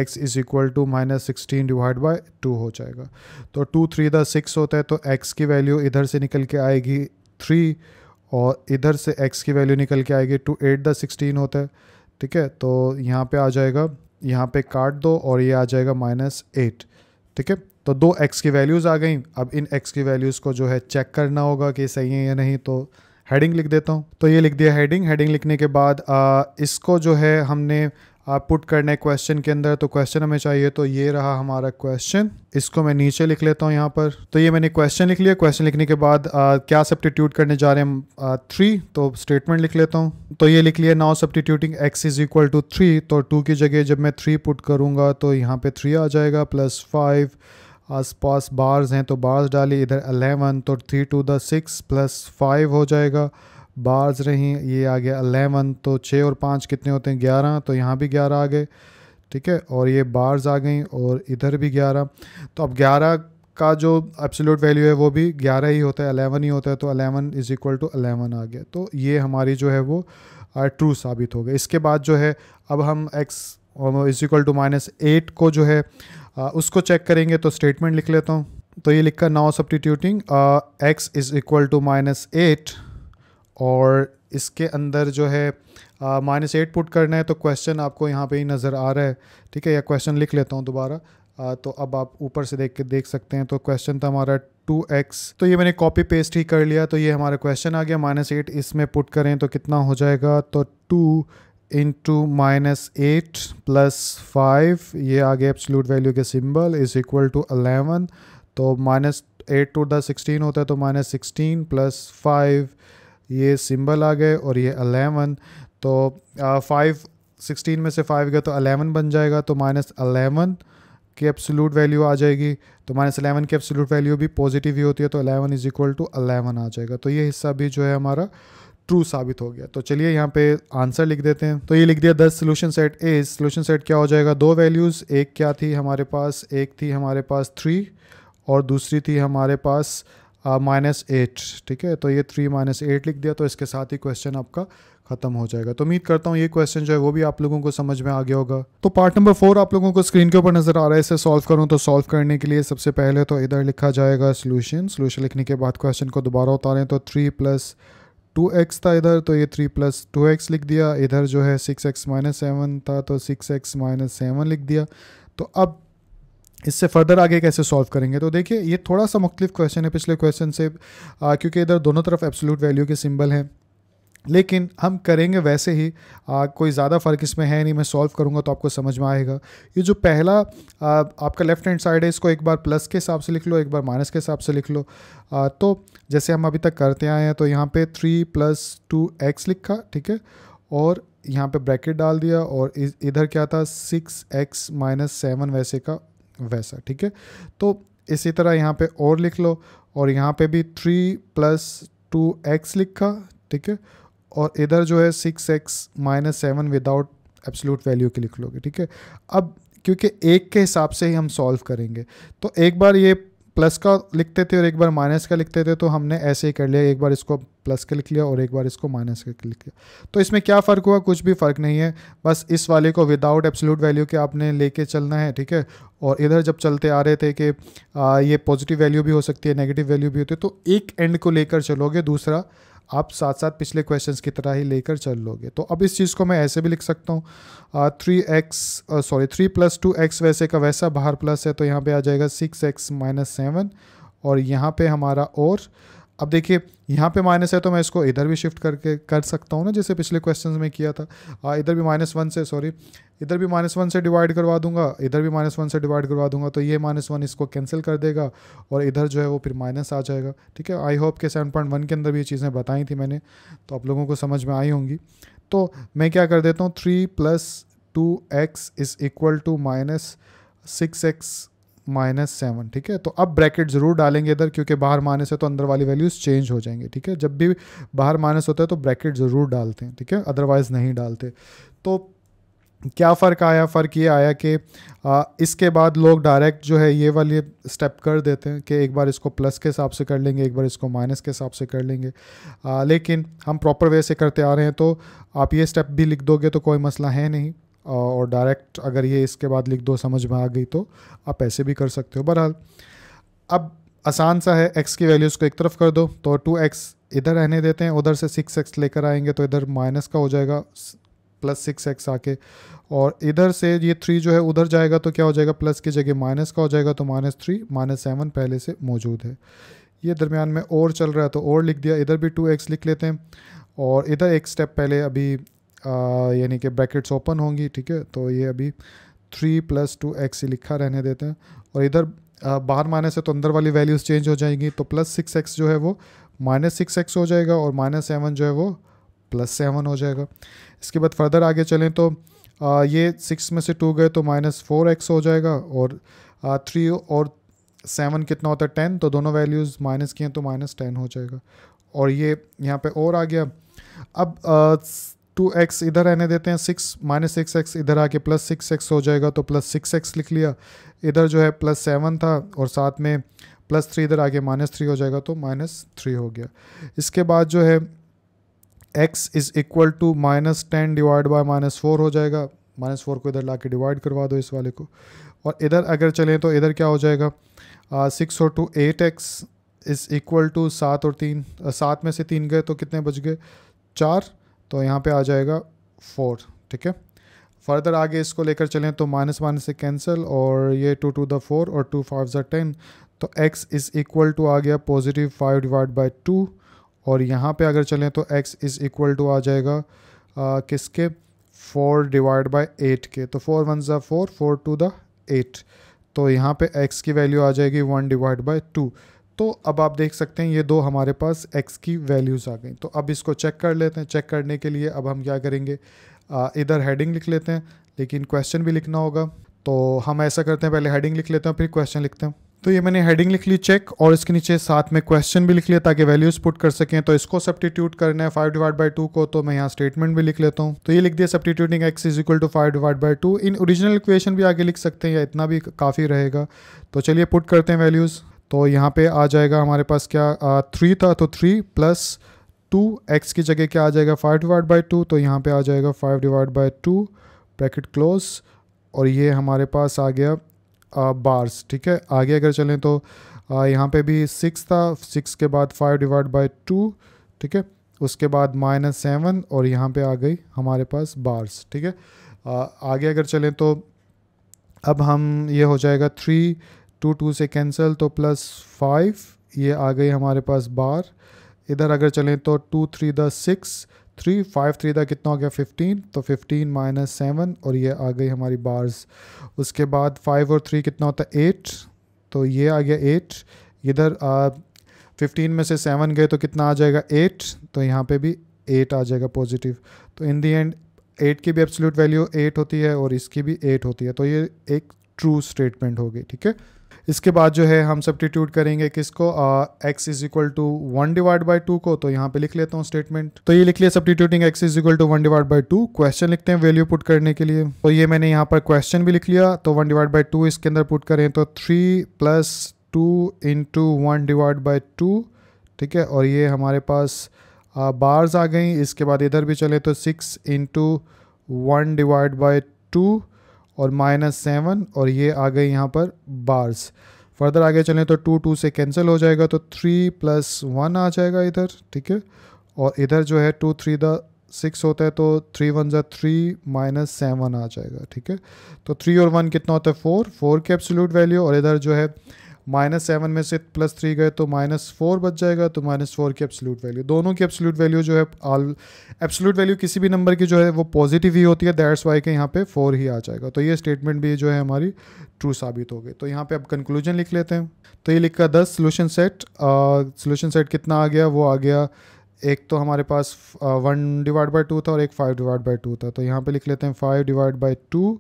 x is equal to minus 16 divide by 2 हो जाएगा। तो 2 3 दा 6 होता है, तो x की वैल्यू इधर से निकल के आएगी 3, और इधर से x की वैल्यू निकल के आएगी 2 8 दा 16 होता है, ठीक है। तो यहाँ पे आ जाएगा, यहाँ पे काट दो और ये आ जाएगा -8, ठीक है। तो 2 x की वैल्यूज़ आ गई। अब इन x की वैल्यूज़ को जो है चेक करना होगा कि सही है या नहीं, तो हेडिंग लिख देता हूँ। तो ये लिख दिया हेडिंग। हेडिंग लिखने के बाद इसको जो है हमने पुट करना है क्वेश्चन के अंदर, तो क्वेश्चन हमें चाहिए, तो ये रहा हमारा क्वेश्चन। इसको मैं नीचे लिख लेता हूँ यहाँ पर। तो ये मैंने क्वेश्चन लिख लिया। क्वेश्चन लिखने के बाद क्या सब्स्टिट्यूट करने जा रहे हैं, 3, तो स्टेटमेंट लिख लेता हूँ। तो ये लिख लिया, now substituting x is equal to 3, तो 2 की जगह जब मैं 3 पुट करूँगा तो यहाँ पर 3 आ जाएगा, प्लस 5, आसपास बार्स हैं तो बार्स डाली, इधर 11 तो 3 2 दा 6 प्लस 5 हो जाएगा, बार्स रहीं, ये आ गया 11 तो 6 और 5 कितने होते हैं 11, तो यहाँ भी 11 आ गए, ठीक है। और ये बार्स आ गई और इधर भी 11, तो अब 11 का जो एब्सोल्यूट वैल्यू है वो भी 11 ही होता है, 11 ही होता है, तो 11 इज़ इक्वल टू 11 आ गया। तो ये हमारी जो है वो ट्रू साबित हो गई। इसके बाद जो है अब हम x इज़ इक्वल टू -8 को जो है उसको चेक करेंगे, तो स्टेटमेंट लिख लेता हूँ। तो ये लिखा now substituting x is equal to -8, और इसके अंदर जो है -8 पुट करना है, तो क्वेश्चन आपको यहाँ पे ही नज़र आ रहा है, ठीक है। या क्वेश्चन लिख लेता हूँ दोबारा, तो अब आप ऊपर से देख सकते हैं। तो क्वेश्चन था हमारा 2x, तो ये मैंने कॉपी पेस्ट ही कर लिया। तो ये हमारा क्वेश्चन आ गया, -8 इसमें पुट करें तो कितना हो जाएगा, तो 2 into -8 प्लस 5, ये आ गया एब्सोल्यूट वैल्यू के सिंबल, इज़ इक्वल टू 11, तो -8 2 दा 16 होता है, तो -16 प्लस 5, ये सिंबल आ गए, और ये 11, तो 5 16 में से 5 गया तो 11 बन जाएगा, तो -11 की एब्सोल्यूट वैल्यू आ जाएगी। तो -11 की एब्सोल्यूट वैल्यू भी पॉजिटिव ही होती है, तो 11 इज़ इक्वल टू 11 आ जाएगा। तो ये हिस्सा भी जो है हमारा ट्रू साबित हो गया। तो चलिए यहाँ पे आंसर लिख देते हैं। तो ये लिख दिया 10 solution set a. Solution set क्या हो जाएगा, 2 वैल्यूज़, एक क्या थी हमारे पास, एक थी हमारे पास 3 और दूसरी थी हमारे पास -8, ठीक है। तो ये 3 -8 लिख दिया। तो इसके साथ ही क्वेश्चन आपका खत्म हो जाएगा। तो उम्मीद करता हूँ ये क्वेश्चन जो है वो भी आप लोगों को समझ में आ गया होगा। तो पार्ट नंबर 4 आप लोगों को स्क्रीन के ऊपर नजर आ रहा है, इसे सॉल्व करूँ। तो सॉल्व करने के लिए सबसे पहले तो इधर लिखा जाएगा सोल्यूशन। सोल्यूशन लिखने के बाद क्वेश्चन को दोबारा उतारें तो 3 प्लस 2x था इधर, तो ये 3 प्लस 2x लिख दिया। इधर जो है 6x माइनस 7 था, तो 6x माइनस 7 लिख दिया। तो अब इससे फर्दर आगे कैसे सॉल्व करेंगे, तो देखिए ये थोड़ा सा मुख्तलिफ क्वेश्चन है पिछले क्वेश्चन से, क्योंकि इधर दोनों तरफ एब्सोल्यूट वैल्यू के सिंबल हैं। लेकिन हम करेंगे वैसे ही, कोई ज़्यादा फ़र्क इसमें है नहीं। मैं सॉल्व करूँगा तो आपको समझ में आएगा। ये जो पहला आपका लेफ्ट हैंड साइड है, इसको एक बार प्लस के हिसाब से लिख लो, एक बार माइनस के हिसाब से लिख लो। तो जैसे हम अभी तक करते आए हैं, तो यहाँ पे 3 + 2x लिखा, ठीक है, और यहाँ पे ब्रैकेट डाल दिया, और इधर क्या था 6x - 7 वैसे का वैसा, ठीक है। तो इसी तरह यहाँ पे और लिख लो, और यहाँ पे भी 3 + 2x लिखा, ठीक है, और इधर जो है 6x - 7 विदाउट एब्सोल्यूट वैल्यू के लिख लोगे, ठीक है। अब क्योंकि एक के हिसाब से ही हम सॉल्व करेंगे, तो एक बार ये प्लस का लिखते थे और एक बार माइनस का लिखते थे, तो हमने ऐसे ही कर लिया, एक बार इसको प्लस का लिख लिया और एक बार इसको माइनस का लिख लिया। तो इसमें क्या फ़र्क हुआ? कुछ भी फ़र्क नहीं है, बस इस वाले को विदाउट एब्सोल्यूट वैल्यू के आपने लेके चलना है, ठीक है। और इधर जब चलते आ रहे थे कि ये पॉजिटिव वैल्यू भी हो सकती है, नेगेटिव वैल्यू भी होती है, तो एक एंड को लेकर चलोगे, दूसरा आप साथ साथ पिछले क्वेश्चंस की तरह ही लेकर चल लोगे। तो अब इस चीज़ को मैं ऐसे भी लिख सकता हूँ, 3 + 2x वैसे का वैसा, बाहर प्लस है तो यहाँ पे आ जाएगा 6x - 7, और यहाँ पे हमारा, और अब देखिए यहाँ पे माइनस है तो मैं इसको इधर भी शिफ्ट करके कर सकता हूँ ना, जैसे पिछले क्वेश्चंस में किया था। इधर भी -1 से डिवाइड करवा दूंगा, इधर भी -1 से डिवाइड करवा दूंगा, तो ये -1 इसको कैंसिल कर देगा, और इधर जो है वो फिर माइनस आ जाएगा, ठीक है। आई होप के 7.1 के अंदर भी ये चीज़ें बताई थी मैंने, तो आप लोगों को समझ में आई होंगी। तो मैं क्या कर देता हूँ, 3 + 2x = -6x - 7, ठीक है। तो अब ब्रैकेट ज़रूर डालेंगे इधर, क्योंकि बाहर माइनस है तो अंदर वाली वैल्यूज़ चेंज हो जाएंगे, ठीक है। जब भी बाहर माइनस होता है तो ब्रैकेट ज़रूर डालते हैं, ठीक है, अदरवाइज़ नहीं डालते। तो क्या फ़र्क आया? फ़र्क ये आया कि इसके बाद लोग डायरेक्ट जो है ये वाले स्टेप कर देते हैं कि एक बार इसको प्लस के हिसाब से कर लेंगे, एक बार इसको माइनस के हिसाब से कर लेंगे। लेकिन हम प्रॉपर वे से करते आ रहे हैं, तो आप ये स्टेप भी लिख दोगे तो कोई मसला है नहीं, और डायरेक्ट अगर ये इसके बाद लिख दो, समझ में आ गई तो आप ऐसे भी कर सकते हो। बहरहाल अब आसान सा है, x की वैल्यूज़ को एक तरफ कर दो, तो 2x इधर रहने देते हैं, उधर से 6x लेकर आएंगे, तो इधर माइनस का हो जाएगा +6x आके, और इधर से ये 3 जो है उधर जाएगा तो क्या हो जाएगा, प्लस की जगह माइनस का हो जाएगा, तो -3 - 7 पहले से मौजूद है। ये दरमियान में और चल रहा है तो और लिख दिया, इधर भी 2x लिख लेते हैं, और इधर एक स्टेप पहले अभी यानी कि ब्रैकेट्स ओपन होंगी, ठीक है, तो ये अभी 3 + 2x लिखा रहने देते हैं, और इधर बाहर माइनस है तो अंदर वाली वैल्यूज़ चेंज हो जाएंगी, तो +6x जो है वो -6x हो जाएगा, और -7 जो है वो +7 हो जाएगा। इसके बाद फर्दर आगे चलें तो ये 6 में से 2 गए तो -4x हो जाएगा, और 3 और 7 कितना होता है 10, तो दोनों वैल्यूज़ माइनस की हैं तो -10 हो जाएगा, और ये यहाँ पे और आ गया। अब 2x इधर रहने देते हैं, -6x इधर आके +6x हो जाएगा, तो +6x लिख लिया, इधर जो है +7 था और साथ में +3 इधर आके -3 हो जाएगा, तो -3 हो गया। इसके बाद जो है x = -10 / -4 हो जाएगा, -4 को इधर लाके डिवाइड करवा दो इस वाले को, और इधर अगर चलें तो इधर क्या हो जाएगा, 6 और 2 8x = 7 और 3, 7 में से 3 गए तो कितने बच गए 4, तो यहाँ पे आ जाएगा 4, ठीक है। फर्दर आगे इसको लेकर चलें तो -1 से कैंसिल, और ये 2 ^ 4 और 2 × 5 = 10, तो x = आ गया +5 / 2, और यहाँ पे अगर चलें तो x = आ जाएगा किसके 4 / 8 के, तो 4 × 1 = 4, 4 × 2 = 8, तो यहाँ पे x की वैल्यू आ जाएगी 1 / 2। तो अब आप देख सकते हैं ये दो हमारे पास x की वैल्यूज़ आ गई। तो अब इसको चेक कर लेते हैं। चेक करने के लिए अब हम क्या करेंगे, इधर हेडिंग लिख लेते हैं, लेकिन क्वेश्चन भी लिखना होगा, तो हम ऐसा करते हैं पहले हेडिंग लिख लेते हैं फिर क्वेश्चन लिखते हैं। तो ये मैंने हेडिंग लिख ली चेक, और इसके नीचे साथ में क्वेश्चन भी लिख लिया ताकि वैल्यूज़ पुट कर सकें। तो इसको सब्स्टिट्यूट करना है 5 / 2 को, तो मैं यहाँ स्टेटमेंट भी लिख लेता हूँ। तो ये लिख दिया substituting x = 5 / 2। In original equation भी आगे लिख सकते हैं या इतना भी काफ़ी रहेगा। तो चलिए पुट करते हैं वैल्यूज़। तो यहाँ पे आ जाएगा हमारे पास क्या 3 था, तो 3 + 2x की जगह क्या आ जाएगा 5 / 2, तो यहाँ पे आ जाएगा 5 / 2 ब्रैकेट क्लोज, और ये हमारे पास आ गया बार्स, ठीक है। आगे अगर चलें तो यहाँ पे भी 6 था, 6 के बाद 5 / 2, ठीक है, उसके बाद -7, और यहाँ पे आ गई हमारे पास बार्स, ठीक है। आगे अगर चलें तो अब हम ये हो जाएगा 3 / 2 से कैंसिल, तो +5 ये आ गई हमारे पास बार। इधर अगर चलें तो 2 × 3 = 6, 3, 5 3 था कितना हो गया 15, तो 15 माइनस 7 और ये आ गई हमारी बार्स। उसके बाद 5 और 3 कितना होता है 8, तो ये आ गया 8। इधर 15 में से 7 गए तो कितना आ जाएगा 8, तो यहाँ पे भी 8 आ जाएगा पॉजिटिव। तो इन दी एंड 8 की भी एब्सोल्यूट वैल्यू 8 होती है और इसकी भी 8 होती है, तो ये एक ट्रू स्टेटमेंट होगी। ठीक है, इसके बाद जो है हम सब्स्टिट्यूट करेंगे किसको, x इज इक्वल टू 1/2 को, तो यहाँ पे लिख लेता हूँ स्टेटमेंट। तो ये लिख लिया substituting x is equal to 1/2। Question लिखते हैं वैल्यू पुट करने के लिए, तो ये मैंने यहाँ पर क्वेश्चन भी लिख लिया। तो 1/2 इसके अंदर पुट करें तो 3 + 2 × 1/2, ठीक है। और ये हमारे पास बार्स आ गई। इसके बाद इधर भी चले तो 6 × 1/2 और -7 और ये आ गई यहाँ पर बार्स। फर्दर आगे चलें तो 2 से कैंसिल हो जाएगा तो 3 + 1 आ जाएगा इधर, ठीक है। और इधर जो है 2 × 3 = 6 होता है, तो 3 × 1 = 3 - 7 आ जाएगा, ठीक है। तो 3 और 1 कितना होता है 4 की एब्सोल्यूट वैल्यू। और इधर जो है -7 में से +3 गए तो -4 बच जाएगा, तो -4 की एब्सोल्यूट वैल्यू। दोनों की एब्सोल्यूट वैल्यू जो है, एब्सोल्यूट वैल्यू किसी भी नंबर की जो है वो पॉजिटिव ही होती है, दैट्स वाई के यहाँ पे 4 ही आ जाएगा। तो ये स्टेटमेंट भी जो है हमारी ट्रू साबित हो गई। तो यहाँ पे अब कंक्लूजन लिख लेते हैं। तो ये लिखा 10 सोल्यूशन सेट। सोल्यूशन सेट कितना आ गया, वो आ गया एक तो हमारे पास 1/2 था और एक 5/2 था, तो यहाँ पर लिख लेते हैं 5/2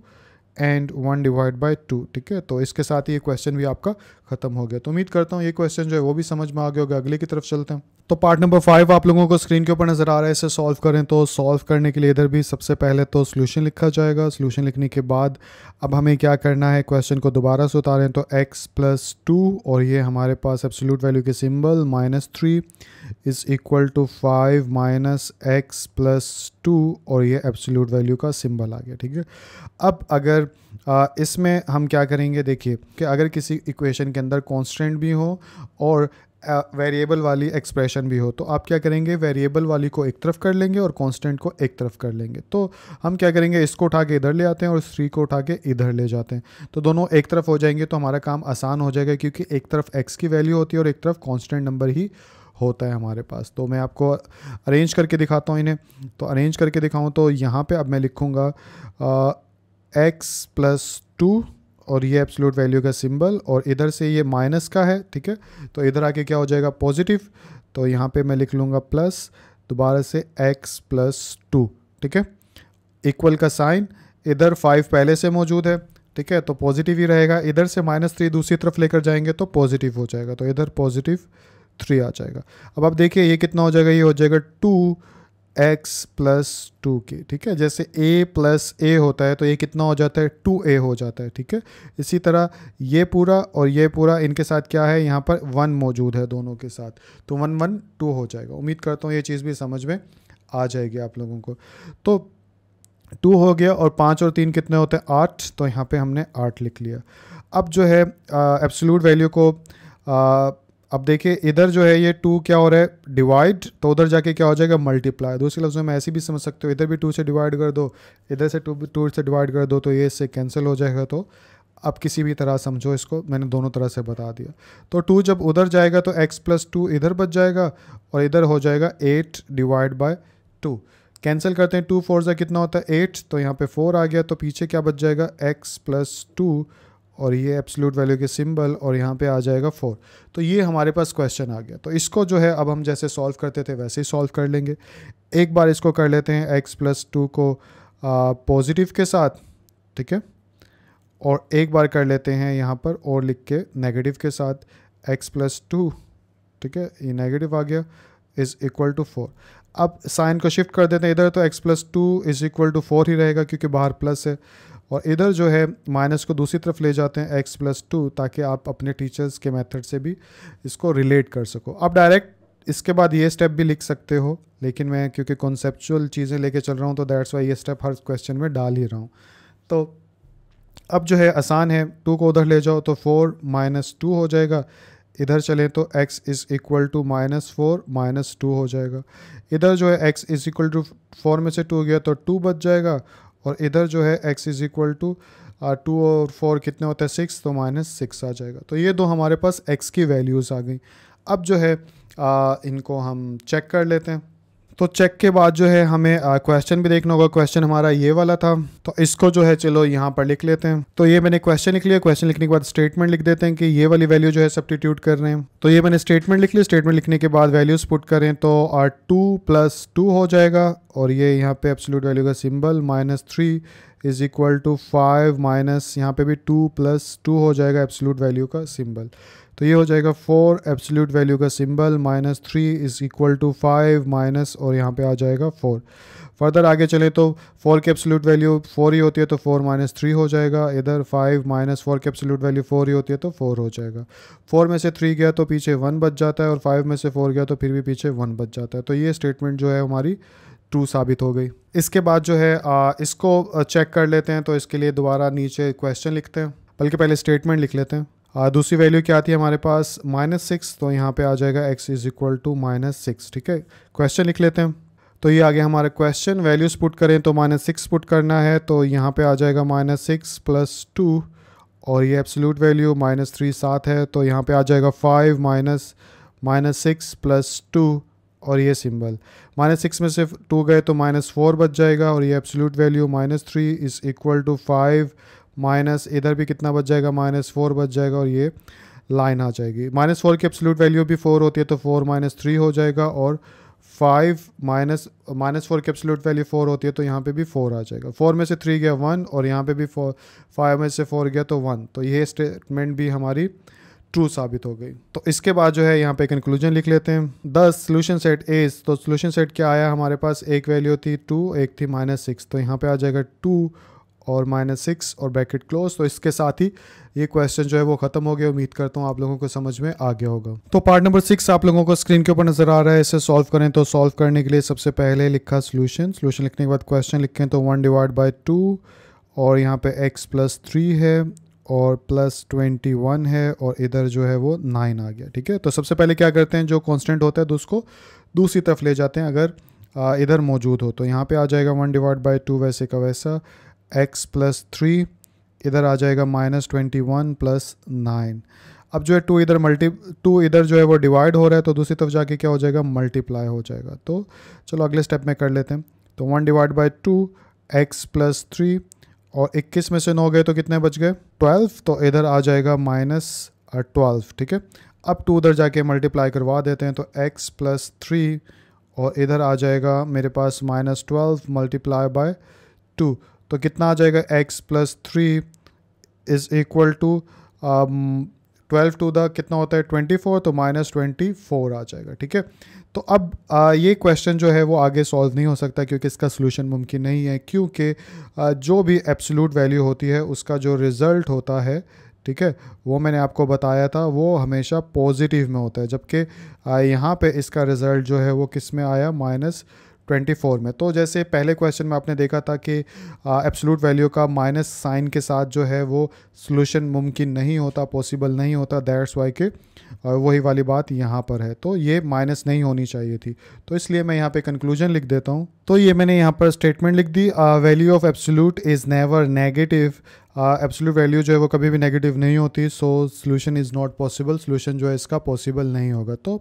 एंड 1/2, ठीक है। तो इसके साथ ही ये क्वेश्चन भी आपका खत्म हो गया। तो उम्मीद करता हूँ ये क्वेश्चन जो है वो भी समझ में आ गया होगा। अगले की तरफ चलते हैं। तो पार्ट नंबर 5 आप लोगों को स्क्रीन के ऊपर नजर आ रहा है, इसे सॉल्व करें। तो सॉल्व करने के लिए इधर भी सबसे पहले तो सोल्यूशन लिखा जाएगा। सोल्यूशन लिखने के बाद अब हमें क्या करना है, क्वेश्चन को दोबारा से उतारें तो x + 2 और ये हमारे पास एब्सोल्यूट वैल्यू के symbol -3 is equal to 5 - x + 2 और ये एब्सोल्यूट वैल्यू का सिंबल आ गया, ठीक है। अब अगर इसमें हम क्या करेंगे, देखिए कि अगर किसी इक्वेशन के अंदर कॉन्स्टेंट भी हो और वेरिएबल वाली एक्सप्रेशन भी हो, तो आप क्या करेंगे, वेरिएबल वाली को एक तरफ कर लेंगे और कांस्टेंट को एक तरफ कर लेंगे। तो हम क्या करेंगे, इसको उठा के इधर ले आते हैं और 3 को उठा के इधर ले जाते हैं, तो दोनों एक तरफ हो जाएंगे। तो हमारा काम आसान हो जाएगा, क्योंकि एक तरफ x की वैल्यू होती है और एक तरफ कांस्टेंट नंबर ही होता है हमारे पास। तो मैं आपको अरेंज करके दिखाता हूँ इन्हें। तो अरेंज करके दिखाऊँ तो यहाँ पर अब मैं लिखूँगा x + 2 और ये एब्सोल्यूट वैल्यू का सिंबल, और इधर से ये माइनस का है, ठीक है। तो इधर आके क्या हो जाएगा पॉजिटिव, तो यहाँ पे मैं लिख लूँगा प्लस दोबारा से x + 2, ठीक है, इक्वल का साइन। इधर 5 पहले से मौजूद है, ठीक है, तो पॉजिटिव ही रहेगा। इधर से -3 दूसरी तरफ लेकर जाएंगे तो पॉजिटिव हो जाएगा, तो इधर पॉजिटिव 3 आ जाएगा। अब आप देखिए ये कितना हो जाएगा, ये हो जाएगा 2x + 2 के, ठीक है। जैसे a + a होता है तो ये कितना हो जाता है 2a हो जाता है, ठीक है। इसी तरह ये पूरा और ये पूरा, इनके साथ क्या है, यहाँ पर 1 मौजूद है दोनों के साथ, तो 1 1 2 हो जाएगा। उम्मीद करता हूँ ये चीज़ भी समझ में आ जाएगी आप लोगों को। तो 2 हो गया और 5 और 3 कितने होते हैं 8, तो यहाँ पे हमने 8 लिख लिया। अब जो है एब्सोल्यूट वैल्यू को अब देखिए इधर जो है ये 2 क्या हो रहा है डिवाइड, तो उधर जाके क्या हो जाएगा मल्टीप्लाई। दूसरे लफ्जों में ऐसे भी समझ सकते हो, इधर भी 2 से डिवाइड कर दो, इधर से 2 से डिवाइड कर दो, तो ये इससे कैंसिल हो जाएगा। तो आप किसी भी तरह समझो इसको, मैंने दोनों तरह से बता दिया। तो 2 जब उधर जाएगा तो x + 2 इधर बच जाएगा और इधर हो जाएगा 8/2। कैंसिल करते हैं, 2 × 4 कितना होता है 8, तो यहाँ पर 4 आ गया। तो पीछे क्या बच जाएगा x + 2 और ये एब्सोल्यूट वैल्यू के सिंबल और यहाँ पे आ जाएगा 4। तो ये हमारे पास क्वेश्चन आ गया। तो इसको जो है अब हम जैसे सॉल्व करते थे वैसे ही सॉल्व कर लेंगे। एक बार इसको कर लेते हैं x + 2 को पॉजिटिव के साथ, ठीक है, और एक बार कर लेते हैं यहाँ पर और लिख के नेगेटिव के साथ x + 2, ठीक है, ये नेगेटिव आ गया इज़ इक्वल टू 4। अब साइन को शिफ्ट कर देते हैं इधर, तो x + 2 इज़ इक्वल टू 4 ही रहेगा क्योंकि बाहर प्लस है। और इधर जो है माइनस को दूसरी तरफ ले जाते हैं x + 2, ताकि आप अपने टीचर्स के मेथड से भी इसको रिलेट कर सको। आप डायरेक्ट इसके बाद ये स्टेप भी लिख सकते हो, लेकिन मैं क्योंकि कॉन्सेप्चुअल चीज़ें लेके चल रहा हूँ तो दैट्स वाई ये स्टेप हर क्वेश्चन में डाल ही रहा हूँ। तो अब जो है आसान है, 2 को उधर ले जाओ तो 4 - 2 हो जाएगा। इधर चलें तो x = -4 - 2 हो जाएगा। इधर जो है x = 4 में से 2 गया तो 2 बच जाएगा। और इधर जो है x = 2 और 4 कितने होते हैं 6, तो -6 आ जाएगा। तो ये दो हमारे पास x की वैल्यूज़ आ गई। अब जो है इनको हम चेक कर लेते हैं। तो चेक के बाद जो है हमें क्वेश्चन भी देखना होगा। क्वेश्चन हमारा ये वाला था, तो इसको जो है चलो यहाँ पर लिख लेते हैं। तो ये मैंने क्वेश्चन लिख लिया। क्वेश्चन लिखने के बाद स्टेटमेंट लिख देते हैं कि ये वाली वैल्यू जो है सब्स्टिट्यूट कर रहे हैं। तो ये मैंने स्टेटमेंट लिख लिया। स्टेटमेंट लिखने के बाद वैल्यूज पुट करें तो 2+2 हो जाएगा और ये यहाँ पे एब्सोल्यूट वैल्यू का सिंबल -3 = 5 माइनस यहाँ पे भी 2+2 हो जाएगा एब्सोल्यूट वैल्यू का सिंबल। तो ये हो जाएगा 4 एब्सोल्यूट वैल्यू का सिंबल -3 = 5 माइनस और यहाँ पे आ जाएगा 4। फर्दर आगे चले तो 4 की एब्सोल्यूट वैल्यू 4 ही होती है तो 4 - 3 हो जाएगा। इधर 5 - 4 की एब्सोल्यूट वैल्यू 4 ही होती है तो 4 हो जाएगा। 4 में से 3 गया तो पीछे 1 बच जाता है और 5 में से 4 गया तो फिर भी पीछे 1 बच जाता है। तो ये स्टेटमेंट जो है हमारी ट्रू साबित हो गई। इसके बाद जो है इसको चेक कर लेते हैं। तो इसके लिए दोबारा नीचे क्वेश्चन लिखते हैं, बल्कि पहले स्टेटमेंट लिख लेते हैं। दूसरी वैल्यू क्या आती है हमारे पास -6, तो यहाँ पे आ जाएगा x = -6। ठीक है, क्वेश्चन लिख लेते हैं। तो ये आगे हमारा क्वेश्चन, वैल्यूज़ पुट करें तो -6 पुट करना है। तो यहाँ पे आ जाएगा -6 + 2 और ये एब्सोल्यूट वैल्यू -3 7 है तो यहाँ पे आ जाएगा 5 - -6 + 2 और ये सिंबल। -6 में से 2 गए तो -4 बच जाएगा और ये एब्सोल्यूट वैल्यू -3 = 5 माइनस इधर भी कितना बच जाएगा -4 बच जाएगा और ये लाइन आ जाएगी। -4 की एब्सोल्यूट वैल्यू भी 4 होती है तो 4 - 3 हो जाएगा और 5 - -4 की एब्सोल्यूट वैल्यू 4 होती है तो यहाँ पे भी 4 आ जाएगा। 4 में से 3 गया 1 और यहाँ पे भी 5 में से 4 गया तो 1। तो ये स्टेटमेंट भी हमारी ट्रू साबित हो गई। तो इसके बाद जो है यहाँ पे कंक्लूजन लिख लेते हैं। 10 सोल्यूशन सेट एज। तो सोल्यूशन सेट क्या आया हमारे पास, एक वैल्यू थी 2, एक थी -6। तो यहाँ पे आ जाएगा 2 और -6 और ब्रैकेट क्लोज। तो इसके साथ ही ये क्वेश्चन जो है वो खत्म हो गया। उम्मीद करता हूँ आप लोगों को समझ में आ गया होगा। तो पार्ट नंबर 6 आप लोगों को स्क्रीन के ऊपर नजर आ रहा है। इसे सॉल्व करें तो सॉल्व करने के लिए सबसे पहले लिखा सोल्यूशन लिखने के बाद क्वेश्चन लिखें तो 1 / 2 और यहाँ पे x + 3 है और +21 है और इधर जो है वो 9 आ गया। ठीक है, तो सबसे पहले क्या करते हैं, जो कांस्टेंट होता है तो उसको दूसरी तरफ ले जाते हैं अगर इधर मौजूद हो। तो यहाँ पे आ जाएगा 1 / 2 वैसे का वैसा, x + 3, इधर आ जाएगा -21 + 9। अब जो है 2 इधर जो है वो डिवाइड हो रहा है तो दूसरी तरफ जाके क्या हो जाएगा, मल्टीप्लाई हो जाएगा। तो चलो अगले स्टेप में कर लेते हैं। तो 1 / 2 x + 3 और 21 में से 9 गए तो कितने बच गए, 12। तो इधर आ जाएगा -12। ठीक है, अब 2 उधर जाके मल्टीप्लाई करवा देते हैं तो x + 3 और इधर आ जाएगा मेरे पास -12 × 2। तो कितना आ जाएगा, x + 3 = 12 टू द कितना होता है 24, तो -24 आ जाएगा। ठीक है, तो अब ये क्वेश्चन जो है वो आगे सॉल्व नहीं हो सकता क्योंकि इसका सोल्यूशन मुमकिन नहीं है, क्योंकि जो भी एब्सोल्यूट वैल्यू होती है उसका जो रिज़ल्ट होता है, ठीक है, वो मैंने आपको बताया था, वो हमेशा पॉजिटिव में होता है, जबकि यहाँ पे इसका रिज़ल्ट जो है वो किस में आया, -24 में। तो जैसे पहले क्वेश्चन में आपने देखा था कि एब्सोल्यूट वैल्यू का माइनस साइन के साथ जो है वो सॉल्यूशन मुमकिन नहीं होता, पॉसिबल नहीं होता, दैट्स वाई के वही वाली बात यहाँ पर है। तो ये माइनस नहीं होनी चाहिए थी, तो इसलिए मैं यहाँ पे कंक्लूजन लिख देता हूँ। तो ये मैंने यहाँ पर स्टेटमेंट लिख दी, value of absolute is never negative. Absolute value जो है वो कभी भी नेगेटिव नहीं होती। So solution is not possible, solution जो है इसका पॉसिबल नहीं होगा। तो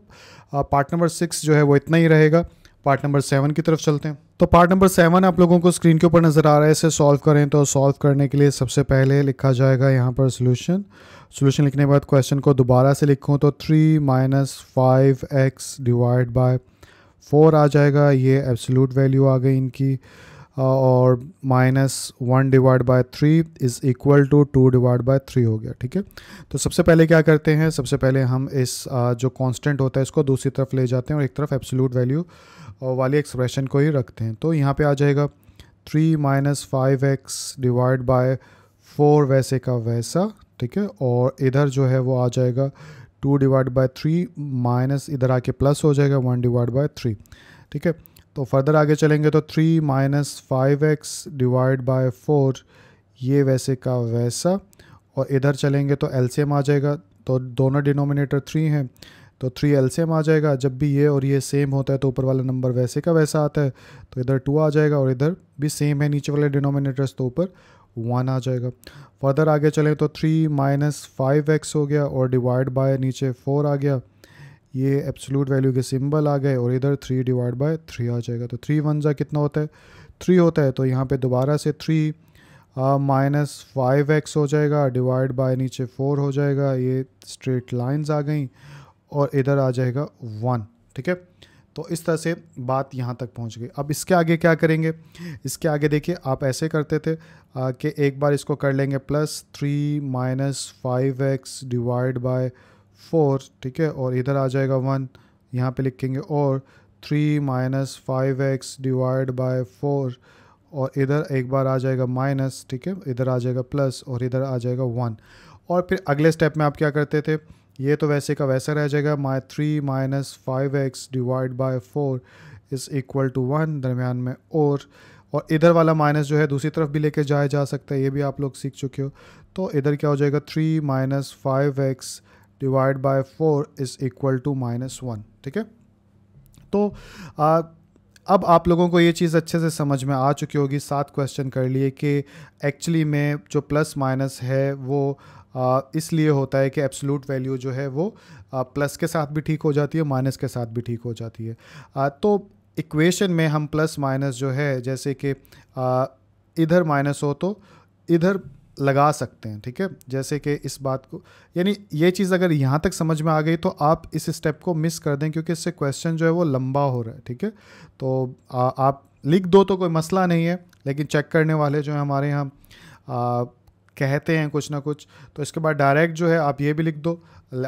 पार्ट नंबर 6 जो है वो इतना ही रहेगा। पार्ट नंबर 7 की तरफ चलते हैं। तो पार्ट नंबर 7 आप लोगों को स्क्रीन के ऊपर नज़र आ रहा है। इसे सॉल्व करें तो सॉल्व करने के लिए सबसे पहले लिखा जाएगा यहाँ पर सोल्यूशन लिखने के बाद क्वेश्चन को दोबारा से लिखूँ तो 3 - 5x / 4 आ जाएगा। ये एब्सोल्यूट वैल्यू आ गई इनकी और -1 / 3 = 2 / 3 हो गया। ठीक है, तो सबसे पहले क्या करते हैं, सबसे पहले हम इस जो कांस्टेंट होता है इसको दूसरी तरफ ले जाते हैं और एक तरफ एब्सोल्यूट वैल्यू वाली एक्सप्रेशन को ही रखते हैं। तो यहाँ पे आ जाएगा 3 - 5x / 4 वैसे का वैसा। ठीक है, और इधर जो है वो आ जाएगा 2 / 3 माइनस इधर आके प्लस हो जाएगा 1 / 3। ठीक है, तो फर्दर आगे चलेंगे तो 3 - 5x / 4 ये वैसे का वैसा, और इधर चलेंगे तो एलसीएम आ जाएगा। तो दोनों डिनोमिनेटर 3 हैं तो 3 एलसीएम आ जाएगा। जब भी ये और ये सेम होता है तो ऊपर वाला नंबर वैसे का वैसा आता है तो इधर 2 आ जाएगा और इधर भी सेम है नीचे वाले डिनोमिनेटर्स तो ऊपर 1 आ जाएगा। फर्दर आगे चलें तो 3 - 5x हो गया और डिवाइड बाय नीचे 4 आ गया। ये एब्सोल्यूट वैल्यू के सिंबल आ गए और इधर 3 डिवाइड बाय 3 आ जाएगा। तो 3 × 1 कितना होता है, 3 होता है। तो यहाँ पे दोबारा से 3 - 5x हो जाएगा डिवाइड बाय नीचे 4 हो जाएगा, ये स्ट्रेट लाइंस आ गई और इधर आ जाएगा 1। ठीक है, तो इस तरह से बात यहाँ तक पहुँच गई। अब इसके आगे क्या करेंगे, इसके आगे देखिए आप ऐसे करते थे कि एक बार इसको कर लेंगे प्लस 3 - 5x डिवाइड बाय 4। ठीक है, और इधर आ जाएगा 1, यहाँ पे लिखेंगे और 3 - 5x डिवाइड बाय 4 और इधर एक बार आ जाएगा माइनस। ठीक है, इधर आ जाएगा प्लस और इधर आ जाएगा 1। और फिर अगले स्टेप में आप क्या करते थे, ये तो वैसे का वैसा रह जाएगा, 3 - 5x divide by 4 is equal to 1 दरमियान में और इधर वाला माइनस जो है दूसरी तरफ भी लेके जाया जा सकता है, ये भी आप लोग सीख चुके हो। तो इधर क्या हो जाएगा, 3 - 5x divide by 4 is equal to -1। ठीक है, तो अब आप लोगों को ये चीज़ अच्छे से समझ में आ चुकी होगी। 7 क्वेश्चन कर लिए कि एक्चुअली में जो प्लस माइनस है वो इसलिए होता है कि एब्सोल्यूट वैल्यू जो है वो प्लस के साथ भी ठीक हो जाती है, माइनस के साथ भी ठीक हो जाती है। तो इक्वेशन में हम प्लस माइनस जो है, जैसे कि इधर माइनस हो तो इधर लगा सकते हैं। ठीक है, जैसे कि इस बात को, यानी ये चीज़ अगर यहाँ तक समझ में आ गई तो आप इस स्टेप को मिस कर दें क्योंकि इससे क्वेश्चन जो है वो लंबा हो रहा है। ठीक है, तो आप लिख दो तो कोई मसला नहीं है, लेकिन चेक करने वाले जो है हमारे यहाँ कहते हैं कुछ ना कुछ। तो इसके बाद डायरेक्ट जो है आप ये भी लिख दो,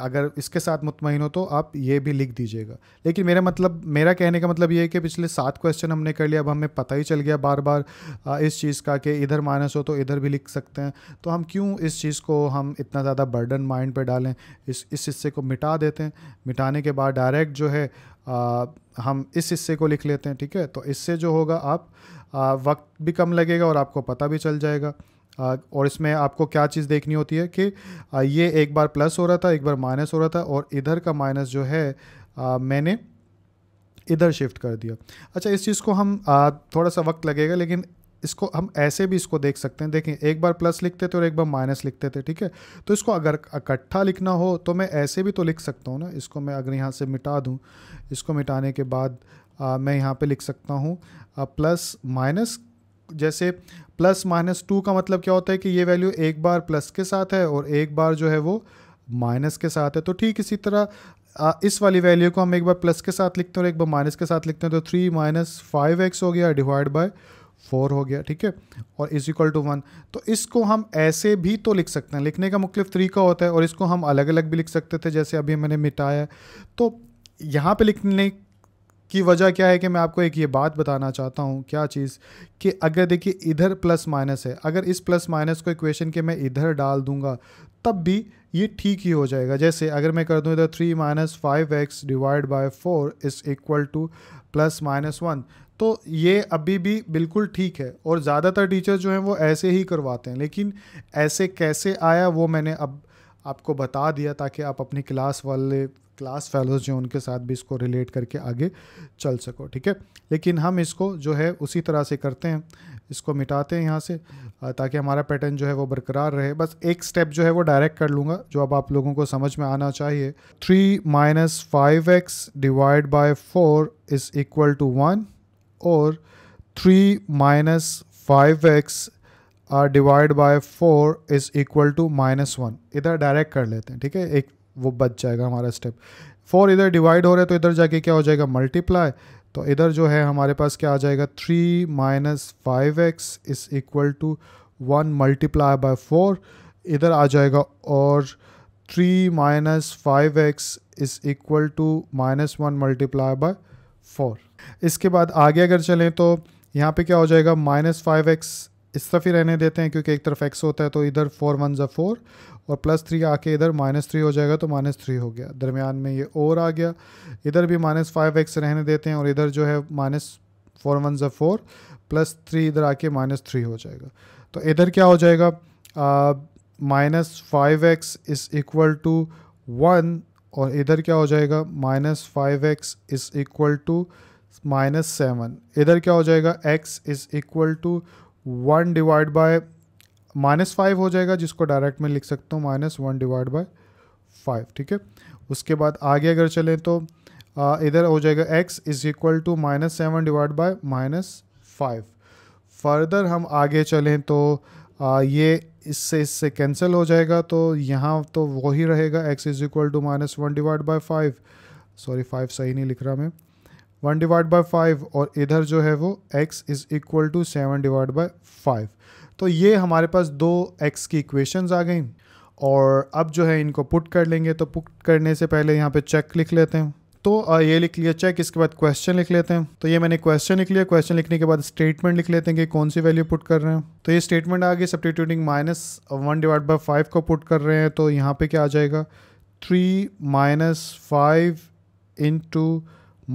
अगर इसके साथ मुतमईन हो तो आप ये भी लिख दीजिएगा। लेकिन मेरा कहने का मतलब ये है कि पिछले 7 क्वेश्चन हमने कर लिया, अब हमें पता ही चल गया बार बार इस चीज़ का कि इधर माइनस हो तो इधर भी लिख सकते हैं। तो हम क्यों इस चीज़ को हम इतना ज़्यादा बर्डन माइंड पर डालें, इस हिस्से को मिटा देते हैं। मिटाने के बाद डायरेक्ट जो है हम इस हिस्से को लिख लेते हैं। ठीक है, तो इससे जो होगा आप वक्त भी कम लगेगा और आपको पता भी चल जाएगा। और इसमें आपको क्या चीज़ देखनी होती है कि ये एक बार प्लस हो रहा था, एक बार माइनस हो रहा था और इधर का माइनस जो है मैंने इधर शिफ्ट कर दिया। अच्छा, इस चीज़ को हम थोड़ा सा वक्त लगेगा, लेकिन इसको हम ऐसे भी इसको देख सकते हैं। देखिए, एक बार प्लस लिखते थे और एक बार माइनस लिखते थे। ठीक है, तो इसको अगर इकट्ठा लिखना हो तो मैं ऐसे भी तो लिख सकता हूँ ना। इसको मैं अगर यहाँ से मिटा दूँ, इसको मिटाने के बाद मैं यहाँ पर लिख सकता हूँ प्लस माइनस। जैसे +-2 का मतलब क्या होता है कि ये वैल्यू एक बार प्लस के साथ है और एक बार जो है वो माइनस के साथ है। तो ठीक इसी तरह इस वाली वैल्यू को हम एक बार प्लस के साथ लिखते हैं और एक बार माइनस के साथ लिखते हैं। तो 3 - 5x हो गया डिवाइड बाय 4 हो गया। ठीक है, और इज इक्वल टू 1। तो इसको हम ऐसे भी तो लिख सकते हैं, लिखने का मुख्तलिफ तरीका होता है, और इसको हम अलग अलग भी लिख सकते थे, जैसे अभी मैंने मिटाया। तो यहाँ पर लिखने की वजह क्या है कि मैं आपको एक ये बात बताना चाहता हूँ, क्या चीज़ कि अगर देखिए इधर प्लस माइनस है, अगर इस प्लस माइनस को इक्वेशन के मैं इधर डाल दूँगा तब भी ये ठीक ही हो जाएगा। जैसे अगर मैं कर दूँ इधर 3 - 5x divide by 4 is equal to ±1, तो ये अभी भी बिल्कुल ठीक है। और ज़्यादातर टीचर जो हैं वो ऐसे ही करवाते हैं, लेकिन ऐसे कैसे आया वो मैंने अब आपको बता दिया ताकि आप अपनी क्लास फेलोज जो उनके साथ भी इसको रिलेट करके आगे चल सको। ठीक है, लेकिन हम इसको जो है उसी तरह से करते हैं, इसको मिटाते हैं यहाँ से ताकि हमारा पैटर्न जो है वो बरकरार रहे। बस एक स्टेप जो है वो डायरेक्ट कर लूँगा जो अब आप लोगों को समझ में आना चाहिए। 3 - 5x divide by 4 is equal to 1 और 3 - 5x divide by 4 is equal to -1। इधर डायरेक्ट कर लेते हैं। ठीक है, एक वो बच जाएगा हमारा स्टेप। 4 इधर डिवाइड हो रहा है तो इधर जाके क्या हो जाएगा, मल्टीप्लाई। तो इधर जो है हमारे पास क्या आ जाएगा, 3 - 5x is equal to 1 multiply by 4 इधर आ जाएगा और 3 - 5x is equal to -1 multiply by 4। इसके बाद आगे अगर चलें तो यहाँ पे क्या हो जाएगा, -5x इस तरफ ही रहने देते हैं क्योंकि एक तरफ x होता है, तो इधर 4 × 1 = 4 और +3 आके इधर -3 हो जाएगा तो -3 हो गया। दरमियान में ये और आ गया, इधर भी -5x रहने देते हैं और इधर जो है -4 × 1 = 4 +3 इधर आके -3 हो जाएगा। तो इधर क्या हो जाएगा, -5x इज़ इक्वल टू 1 और इधर क्या हो जाएगा, -5x इज़ इक्वल टू -7। इधर क्या हो जाएगा, x is equal to 1 divide by -5 हो जाएगा, जिसको डायरेक्ट में लिख सकता हूँ -1 डिवाइड बाय 5 ठीक है। उसके बाद आगे अगर चलें तो इधर हो जाएगा x is equal to -7 divide by -5। Further हम आगे चलें तो ये इससे कैंसिल हो जाएगा, तो यहाँ तो वही रहेगा x is equal to -1 divide by 5, sorry 5 सही नहीं लिख रहा मैं, 1 डिवाइड बाय 5, और इधर जो है वो x is equal to 7 divide by 5। तो ये हमारे पास दो x की इक्वेशंस आ गई और अब जो है इनको पुट कर लेंगे। तो पुट करने से पहले यहाँ पे चेक लिख लेते हैं, तो ये लिख लिया चेक, इसके बाद क्वेश्चन लिख लेते हैं। तो ये मैंने क्वेश्चन लिख लिया, क्वेश्चन लिखने के बाद स्टेटमेंट लिख लेते हैं कि कौन सी वैल्यू पुट कर रहे हैं। तो ये स्टेटमेंट आ गई, सब्स्टिट्यूटिंग -1 डिवाइड बाय 5 को पुट कर रहे हैं, तो यहाँ पे क्या आ जाएगा 3 -5 इंटू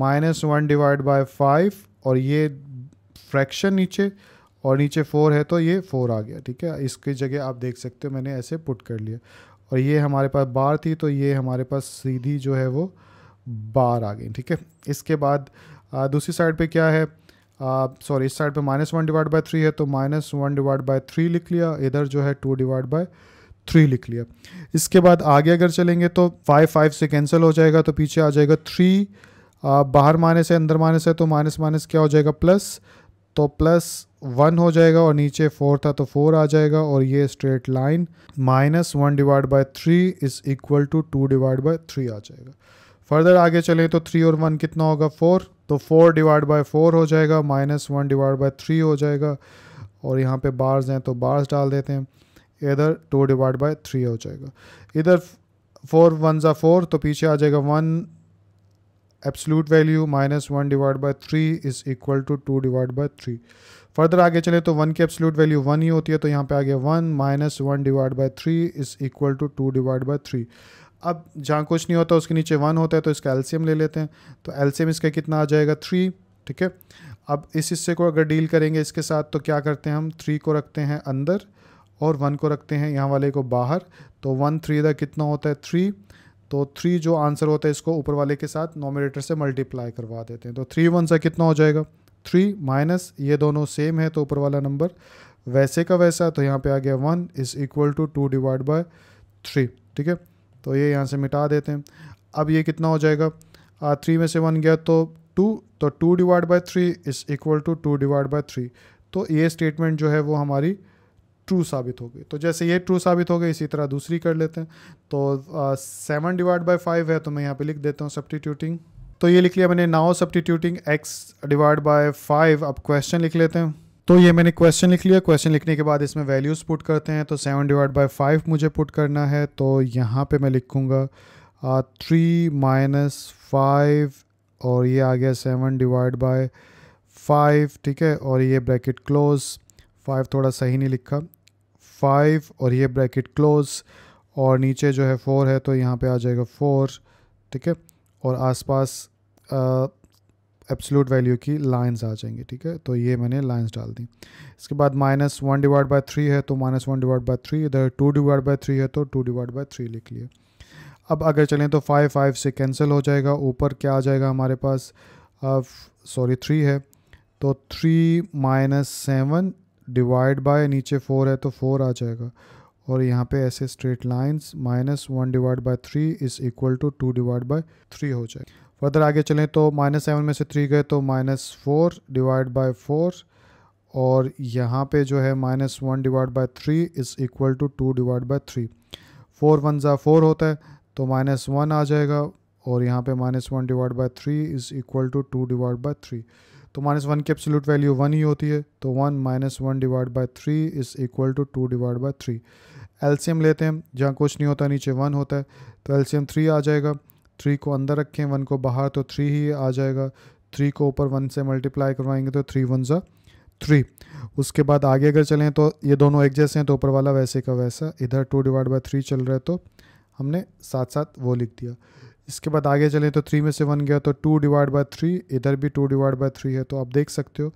-1 डिवाइड बाय 5, और ये फ्रैक्शन नीचे और नीचे 4 है तो ये 4 आ गया ठीक है। इसकी जगह आप देख सकते हो मैंने ऐसे पुट कर लिया, और ये हमारे पास बार थी तो ये हमारे पास सीधी जो है वो बार आ गई ठीक है। इसके बाद दूसरी साइड पे क्या है, सॉरी इस साइड पे -1 डिवाइड बाय 3 है तो -1 डिवाइड बाय 3 लिख लिया, इधर जो है 2 डिवाइड बाय 3 लिख लिया। इसके बाद आगे अगर चलेंगे तो 5 से कैंसिल हो जाएगा तो पीछे आ जाएगा 3, बाहर माइनस है अंदर माइनस है तो माइनस क्या हो जाएगा प्लस, तो +1 हो जाएगा, और नीचे 4 था तो 4 आ जाएगा, और ये straight line -1 divide by 3 is equal to 2 divide by 3 आ जाएगा। फर्दर आगे चले तो 3 और 1 कितना होगा 4, तो 4 डिवाइड बाय 4 हो जाएगा, -1 डिवाइड बाय 3 हो जाएगा, और यहाँ पे बार्स हैं तो बार्स डाल देते हैं, इधर 2 डिवाइड बाय 3 हो जाएगा। इधर 4 1 ज़ा 4 तो पीछे आ जाएगा 1, absolute value -1 divide by 3 is equal to 2 divide by 3। Further आगे चले तो 1 की एब्सोल्यूट वैल्यू 1 ही होती है, तो यहाँ पे आ गया 1 -1 divide by 3 is equal to 2 divide by 3। अब जहाँ कुछ नहीं होता उसके नीचे 1 होता है तो इसका एलसीएम ले लेते हैं, तो एलसीएम इसका कितना आ जाएगा 3 ठीक है। अब इस हिस्से को अगर डील करेंगे इसके साथ तो क्या करते हैं, हम 3 को रखते हैं अंदर और 1 को रखते हैं यहाँ वाले को बाहर, तो 1 3 का कितना होता है 3, तो 3 जो आंसर होता है इसको ऊपर वाले के साथ नोमिनेटर से मल्टीप्लाई करवा देते हैं, तो 3 1 सा कितना हो जाएगा 3 माइनस, ये दोनों सेम है तो ऊपर वाला नंबर वैसे का वैसा, तो यहाँ पर आ गया 1 is equal to 2 divide by 3 ठीक है। तो ये यहाँ से मिटा देते हैं। अब ये कितना हो जाएगा 3 में से 1 गया तो 2, तो 2 divide by 3 is equal to 2 divide by 3। तो ये स्टेटमेंट जो है वो हमारी ट्रू साबित हो गई। तो जैसे ये ट्रू साबित हो गई इसी तरह दूसरी कर लेते हैं। तो 7 डिवाइड बाय 5 है तो मैं यहाँ पे लिख देता हूँ सब्स्टिट्यूटिंग, तो ये लिख लिया मैंने now substituting x divide by 5। अब क्वेश्चन लिख लेते हैं, तो ये मैंने क्वेश्चन लिख लिया, क्वेश्चन लिखने के बाद इसमें वैल्यूज़ पुट करते हैं। तो 7 डिवाइड बाय 5 मुझे पुट करना है, तो यहाँ पे मैं लिखूँगा 3 -5 और ये आ गया 7 डिवाइड बाय 5 ठीक है, और ये ब्रैकेट क्लोज, 5 थोड़ा सही नहीं लिखा, 5 और ये ब्रैकेट क्लोज, और नीचे जो है 4 है तो यहाँ पे आ जाएगा 4 ठीक है, और आसपास एब्सोल्यूट वैल्यू की लाइंस आ जाएंगी ठीक है। तो ये मैंने लाइंस डाल दी। इसके बाद -1 डिवाइड बाय 3 है तो -1 डिवाइड बाय 3, इधर 2 डिवाइड बाय 3 है तो 2 डिवाइड बाय 3 लिख लिए। अब अगर चलें तो 5 5 से कैंसिल हो जाएगा, ऊपर क्या आ जाएगा हमारे पास, सॉरी 3 है तो 3 -7 डिवाइड बाय, नीचे 4 है तो 4 आ जाएगा, और यहाँ पे ऐसे straight lines -1 divide by 3 is equal to 2 divide by 3 हो जाएगा। फर्दर आगे चलें तो -7 में से 3 गए तो -4 डिवाइड बाय 4, और यहाँ पे जो है -1 divide by 3 is equal to 2 divide by 3। 4 1 ज़ा 4 होता है तो -1 आ जाएगा, और यहाँ पे -1 divide by 3 is equal to 2 divide by 3। तो -1 की एब्सोल्यूट वैल्यू 1 ही होती है, तो 1 -1 divide by 3 is equal to 2 divide by 3। LCM लेते हैं, जहाँ कुछ नहीं होता नीचे 1 होता है तो एलसीएम 3 आ जाएगा, 3 को अंदर रखें 1 को बाहर तो 3 ही आ जाएगा, 3 को ऊपर 1 से मल्टीप्लाई करवाएंगे तो 3 1 ज़ा 3। उसके बाद आगे अगर चलें तो ये दोनों एक जैसे हैं तो ऊपर वाला वैसे का वैसा, इधर 2 डिवाइड बाय 3 चल रहा है तो हमने साथ साथ वो लिख दिया। इसके बाद आगे चलें तो 3 में से 1 गया तो 2 डिवाइड बाय 3, इधर भी 2 डिवाइड बाय 3 है, तो आप देख सकते हो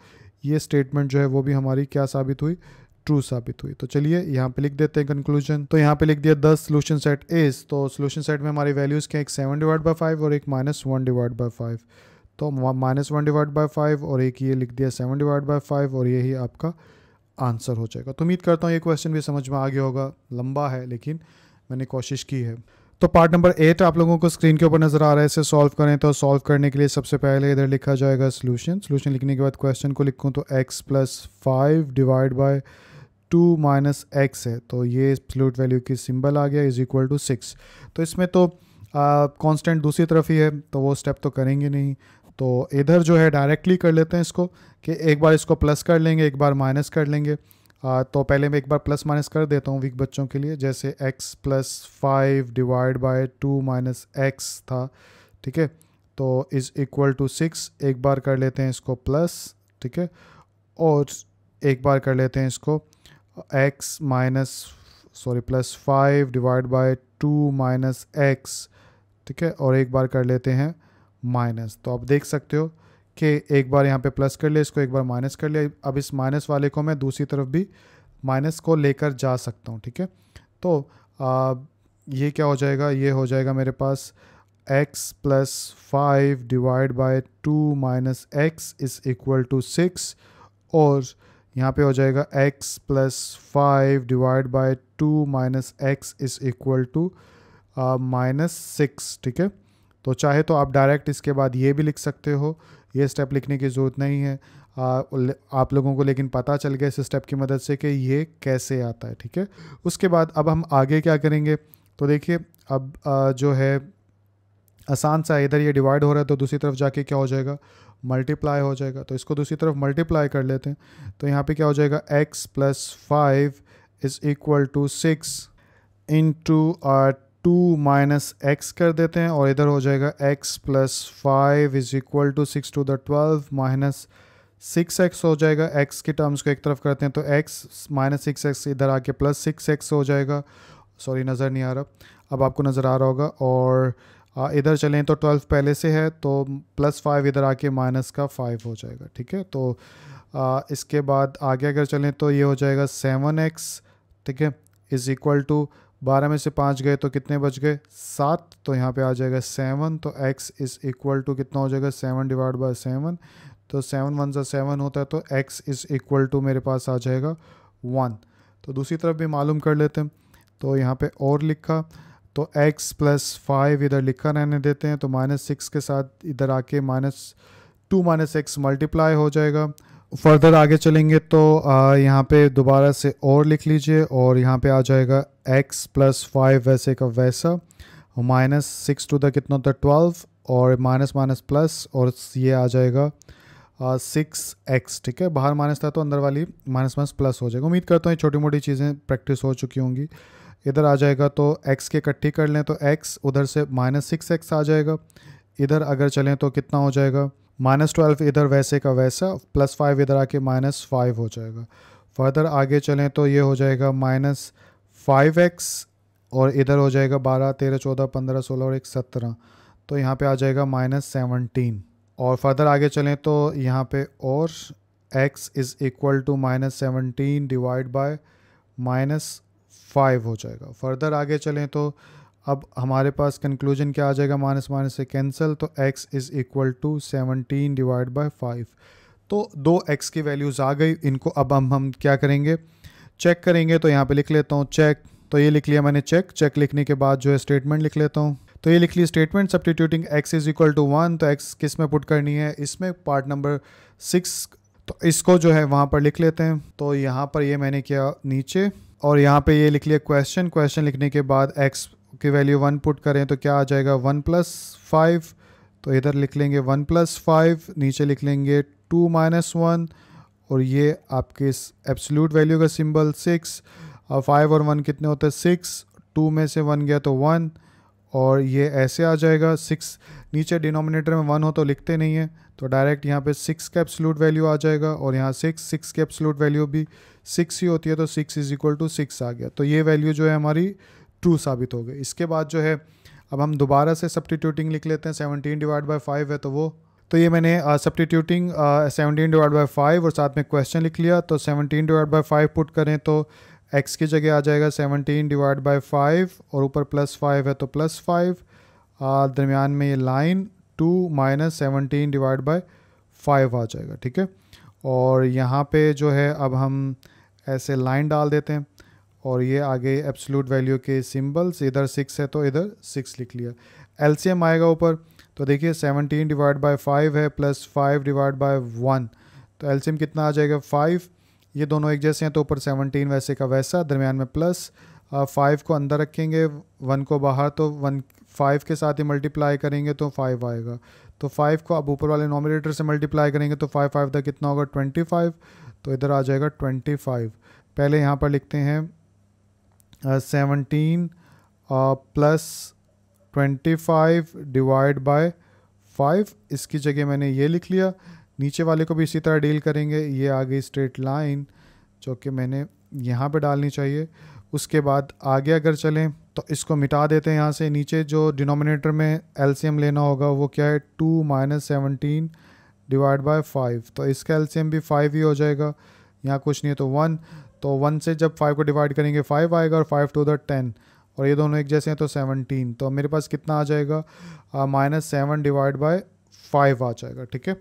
ये स्टेटमेंट जो है वो भी हमारी क्या साबित हुई, ट्रू साबित हुई। तो चलिए यहाँ पे लिख देते हैं कंक्लूजन। तो यहाँ पे लिख दिया 10 सोल्यूशन सेट इज, तो सोल्यूशन सेट में हमारी वैल्यूज़ क्या, एक 7 डिवाइड बाय 5 और एक -1 डिवाइड बाय 5, तो -1 डिवाइड बाय 5 और एक ये लिख दिया 7 डिवाइड बाय 5, और यही आपका आंसर हो जाएगा। तो उम्मीद करता हूँ ये क्वेश्चन भी समझ में आ गया होगा, लंबा है लेकिन मैंने कोशिश की है। तो पार्ट नंबर 8 आप लोगों को स्क्रीन के ऊपर नजर आ रहा है। इसे सॉल्व करें तो सॉल्व करने के लिए सबसे पहले इधर लिखा जाएगा सोल्यूशन। सोल्यूशन लिखने के बाद क्वेश्चन को लिखूँ तो x plus 5 divide by 2 minus x है, तो ये एब्सोल्यूट वैल्यू की सिंबल आ गया इज इक्वल टू 6। तो इसमें तो कांस्टेंट दूसरी तरफ ही है तो वो स्टेप तो करेंगे नहीं, तो इधर जो है डायरेक्टली कर लेते हैं इसको कि एक बार इसको प्लस कर लेंगे एक बार माइनस कर लेंगे। तो पहले मैं एक बार प्लस माइनस कर देता हूँ वीक बच्चों के लिए, जैसे x plus 5 divide by 2 minus x था, ठीक है, तो इज़ इक्वल टू 6। एक बार कर लेते हैं इसको प्लस, ठीक है, और एक बार कर लेते हैं इसको x minus plus 5 divide by 2 minus x, ठीक है, और एक बार कर लेते हैं माइनस। तो आप देख सकते हो कि एक बार यहाँ पे प्लस कर लिया इसको, एक बार माइनस कर लिया। अब इस माइनस वाले को मैं दूसरी तरफ भी माइनस को लेकर जा सकता हूँ, ठीक है। तो ये क्या हो जाएगा, ये हो जाएगा मेरे पास x plus 5 divide by 2 minus x is equal to 6, और यहाँ पे हो जाएगा x plus 5 divide by 2 minus x is equal to minus 6, ठीक है। तो चाहे तो आप डायरेक्ट इसके बाद ये भी लिख सकते हो, ये स्टेप लिखने की ज़रूरत नहीं है आप लोगों को, लेकिन पता चल गया इस स्टेप की मदद से कि ये कैसे आता है, ठीक है। उसके बाद अब हम आगे क्या करेंगे, तो देखिए अब जो है आसान सा, इधर ये डिवाइड हो रहा है तो दूसरी तरफ जाके क्या हो जाएगा, मल्टीप्लाई हो जाएगा। तो इसको दूसरी तरफ मल्टीप्लाई कर लेते हैं, तो यहाँ पे क्या हो जाएगा x plus 5 is equal to 6 into 2 minus x कर देते हैं, और इधर हो जाएगा x plus 5 is equal to 6 to the 12 minus 6x हो जाएगा। x की टर्म्स को एक तरफ करते हैं तो x माइनस 6x इधर आके प्लस 6x हो जाएगा, सॉरी नज़र नहीं आ रहा, अब आपको नज़र आ रहा होगा। और इधर चलें तो 12 पहले से है तो प्लस 5 इधर आके माइनस का 5 हो जाएगा, ठीक है। तो इसके बाद आगे अगर चलें तो ये हो जाएगा 7x, ठीक है, इज़ इक्वल टू 12 में से 5 गए तो कितने बच गए 7, तो यहाँ पे आ जाएगा 7। तो x इज़ इक्वल टू कितना हो जाएगा 7 डिवाइड बाय 7, तो 7 1 7 होता है, तो x इज़ इक्वल टू मेरे पास आ जाएगा 1। तो दूसरी तरफ भी मालूम कर लेते हैं, तो यहाँ पे और लिखा तो x प्लस 5 इधर लिखा रहने देते हैं, तो माइनस 6 के साथ इधर आके माइनस 2 माइनस एक्स मल्टीप्लाई हो जाएगा। फर्दर आगे चलेंगे तो यहाँ पे दोबारा से और लिख लीजिए, और यहाँ पे आ जाएगा x प्लस 5 वैसे का वैसा माइनस 6 to the कितना होता है 12, और माइनस माइनस प्लस, और ये आ जाएगा 6x, ठीक है। बाहर माइनस था तो अंदर वाली माइनस माइनस प्लस हो जाएगा। उम्मीद करता हूँ ये छोटी मोटी चीज़ें प्रैक्टिस हो चुकी होंगी। इधर आ जाएगा तो x के इकट्ठी कर लें तो x, उधर से माइनस 6x आ जाएगा, इधर अगर चलें तो कितना हो जाएगा माइनस 12 इधर वैसे का वैसा, प्लस 5 इधर आके माइनस 5 हो जाएगा। फर्दर आगे चलें तो ये हो जाएगा माइनस 5x, और इधर हो जाएगा 12 13 14 15 16 और 17, तो यहाँ पे आ जाएगा माइनस 17। और फर्दर आगे चलें तो यहाँ पे और x is equal to minus 17 divide by minus 5 हो जाएगा। फर्दर आगे चलें तो अब हमारे पास कंक्लूजन क्या आ जाएगा, माइनस माइनस से कैंसिल, तो x is equal to 17 divide by 5। तो 2x की वैल्यूज़ आ गई। इनको अब हम क्या करेंगे, चेक करेंगे। तो यहाँ पे लिख लेता हूँ चेक, तो ये लिख लिया मैंने चेक। चेक लिखने के बाद जो है स्टेटमेंट लिख लेता हूँ, तो ये लिख ली statement substituting x is equal to 1। तो x किस में पुट करनी है, इसमें पार्ट नंबर 6, तो इसको जो है वहाँ पर लिख लेते हैं। तो यहाँ पर ये मैंने किया नीचे, और यहाँ पर ये लिख लिया क्वेश्चन। क्वेश्चन लिखने के बाद x की वैल्यू 1 पुट करें तो क्या आ जाएगा 1 प्लस 5, तो इधर लिख लेंगे 1 प्लस 5, नीचे लिख लेंगे 2 माइनस 1, और ये आपके एब्सोल्यूट वैल्यू का सिंबल 6। 5 और 1 कितने होते हैं 6, 2 में से 1 गया तो 1, और ये ऐसे आ जाएगा 6। नीचे डिनोमिनेटर में 1 हो तो लिखते नहीं है, तो डायरेक्ट यहाँ पे 6 का एब्सोल्यूट वैल्यू आ जाएगा, और यहाँ 6 की एब्सोल्यूट वैल्यू भी 6 ही होती है, तो 6 इज़ इक्वल टू 6 आ गया। तो ये वैल्यू जो है हमारी ट्रू साबित हो गई। इसके बाद जो है अब हम दोबारा से सब्स्टिट्यूटिंग लिख लेते हैं। 17 डिवाइड बाय 5 है तो वो, तो ये मैंने सब्स्टिट्यूटिंग 17 डिवाइड बाय 5 और साथ में क्वेश्चन लिख लिया। तो 17 डिवाइड बाय 5 पुट करें तो x की जगह आ जाएगा 17 डिवाइड बाय 5, और ऊपर प्लस 5 है तो प्लस 5, दरमियान में ये लाइन 2 माइनस 17 डिवाइड बाय 5 आ जाएगा, ठीक है। और यहाँ पे जो है अब हम ऐसे लाइन डाल देते हैं, और ये आगे एब्सोल्यूट वैल्यू के सिंबल्स, इधर 6 है तो इधर 6 लिख लिया। एलसीएम आएगा ऊपर, तो देखिए 17 डिवाइड बाय 5 है प्लस 5 डिवाइड बाय 1, तो एलसीएम कितना आ जाएगा 5। ये दोनों एक जैसे हैं तो ऊपर 17 वैसे का वैसा, दरमियान में प्लस 5 को अंदर रखेंगे 1 को बाहर, तो 5 के साथ ही मल्टीप्लाई करेंगे तो 5 आएगा। तो 5 को अब ऊपर वाले नॉमिनेटर से मल्टीप्लाई करेंगे तो 5 5 * 5 कितना होगा 25, तो इधर आ जाएगा 25। पहले यहाँ पर लिखते हैं 17 प्लस 25 डिवाइड बाय 5, इसकी जगह मैंने ये लिख लिया। नीचे वाले को भी इसी तरह डील करेंगे। ये आ गई स्ट्रेट लाइन जो कि मैंने यहाँ पे डालनी चाहिए। उसके बाद आगे अगर चलें तो इसको मिटा देते हैं यहाँ से। नीचे जो डिनोमिनेटर में एलसीएम लेना होगा वो क्या है 2 - 17 डिवाइड बाय 5, तो इसका एलसीएम भी 5 ही हो जाएगा। यहाँ कुछ नहीं है तो 1, तो 1 से जब 5 को डिवाइड करेंगे 5 आएगा और 5 * 10, और ये दोनों एक जैसे हैं तो 17। तो मेरे पास कितना आ जाएगा -7 डिवाइड बाय 5 आ जाएगा। ठीक है,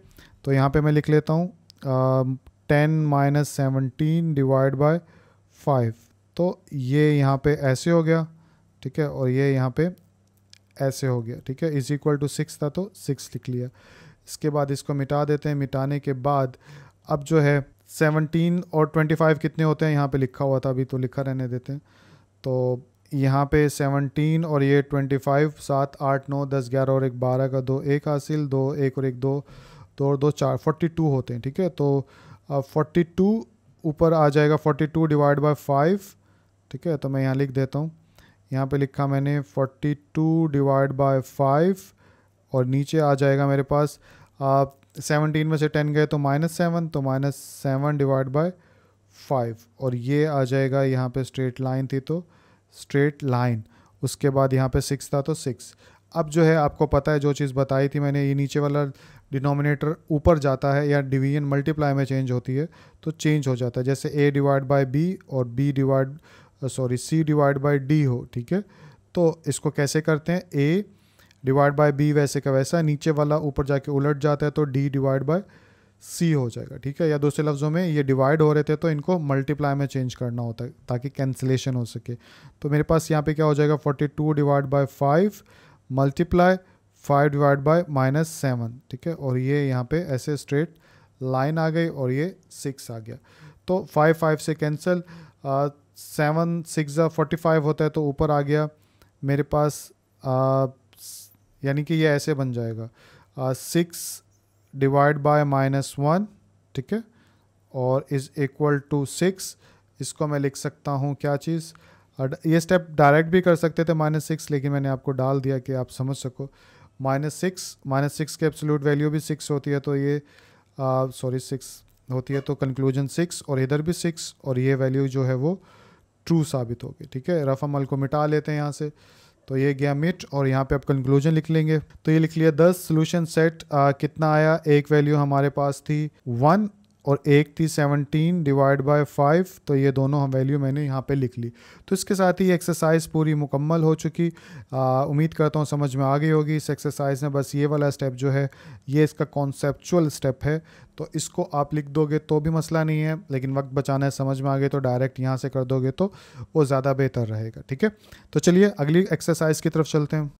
तो यहाँ पे मैं लिख लेता हूँ 10 - 17 डिवाइड बाय 5, तो ये यहाँ पे ऐसे हो गया। ठीक है, और ये यहाँ पे ऐसे हो गया। ठीक है, = 6 था तो 6 लिख लिया। इसके बाद इसको मिटा देते हैं। मिटाने के बाद अब जो है 17 और 25 कितने होते हैं, यहाँ पे लिखा हुआ था, अभी तो लिखा रहने देते हैं। तो यहाँ पे 17 और ये 25, 7 8 9 10 11 और एक 12 का 2 एक हासिल, 2 1 और 1 2 2 और 2 4 42 होते हैं। ठीक है, तो 42 ऊपर आ जाएगा 42 डिवाइड बाय 5। ठीक है, तो मैं यहाँ लिख देता हूँ, यहाँ पे लिखा मैंने 42 डिवाइड बाय 5, और नीचे आ जाएगा मेरे पास 17 में से 10 गए तो -7, तो -7 डिवाइड बाय 5, और ये आ जाएगा यहाँ पे स्ट्रेट लाइन थी तो स्ट्रेट लाइन। उसके बाद यहाँ पे 6 था तो 6। अब जो है आपको पता है जो चीज़ बताई थी मैंने, ये नीचे वाला डिनोमिनेटर ऊपर जाता है या डिवीजन मल्टीप्लाई में चेंज होती है तो चेंज हो जाता है, जैसे A डिवाइड बाय B और C डिवाइड बाय D हो। ठीक है, तो इसको कैसे करते हैं, A डिवाइड बाय B वैसे का वैसा, नीचे वाला ऊपर जाके उलट जाता है तो D डिवाइड बाय C हो जाएगा। ठीक है, या दूसरे लफ्ज़ों में ये डिवाइड हो रहे थे तो इनको मल्टीप्लाई में चेंज करना होता है ताकि कैंसिलेशन हो सके। तो मेरे पास यहाँ पे क्या हो जाएगा 42 divide by 5 multiply 5 divide by -7। ठीक है, और ये यहाँ पे ऐसे स्ट्रेट लाइन आ गई और ये 6 आ गया। तो 5 5 से कैंसिल, 7 6 45 होता है, तो ऊपर आ गया मेरे पास यानी कि ये ऐसे बन जाएगा 6 डिवाइड बाय -1। ठीक है, और = 6। इसको मैं लिख सकता हूँ क्या चीज़, ये स्टेप डायरेक्ट भी कर सकते थे -6, लेकिन मैंने आपको डाल दिया कि आप समझ सको। -6 के एब्सोल्यूट वैल्यू भी 6 होती है, तो ये 6 होती है, तो कंक्लूजन 6, और इधर भी 6, और ये वैल्यू जो है वो ट्रू साबित होगी। ठीक है, रफ अमल को मिटा लेते हैं यहाँ से, तो ये गया मिट, और यहाँ पे आप कंक्लूजन लिख लेंगे। तो ये लिख लिया 10 सोल्यूशन सेट। कितना आया, एक वैल्यू हमारे पास थी 1 और एक थी 17 डिवाइड बाय 5, तो ये दोनों वैल्यू मैंने यहाँ पे लिख ली। तो इसके साथ ही एक्सरसाइज पूरी मुकम्मल हो चुकी। उम्मीद करता हूँ समझ में आ गई होगी। इस एक्सरसाइज में बस ये वाला स्टेप जो है ये इसका कॉन्सेप्चुअल स्टेप है, तो इसको आप लिख दोगे तो भी मसला नहीं है, लेकिन वक्त बचाना है, समझ में आ गए तो डायरेक्ट यहाँ से कर दोगे तो वो ज़्यादा बेहतर रहेगा। ठीक है, तो चलिए अगली एक्सरसाइज की तरफ चलते हैं।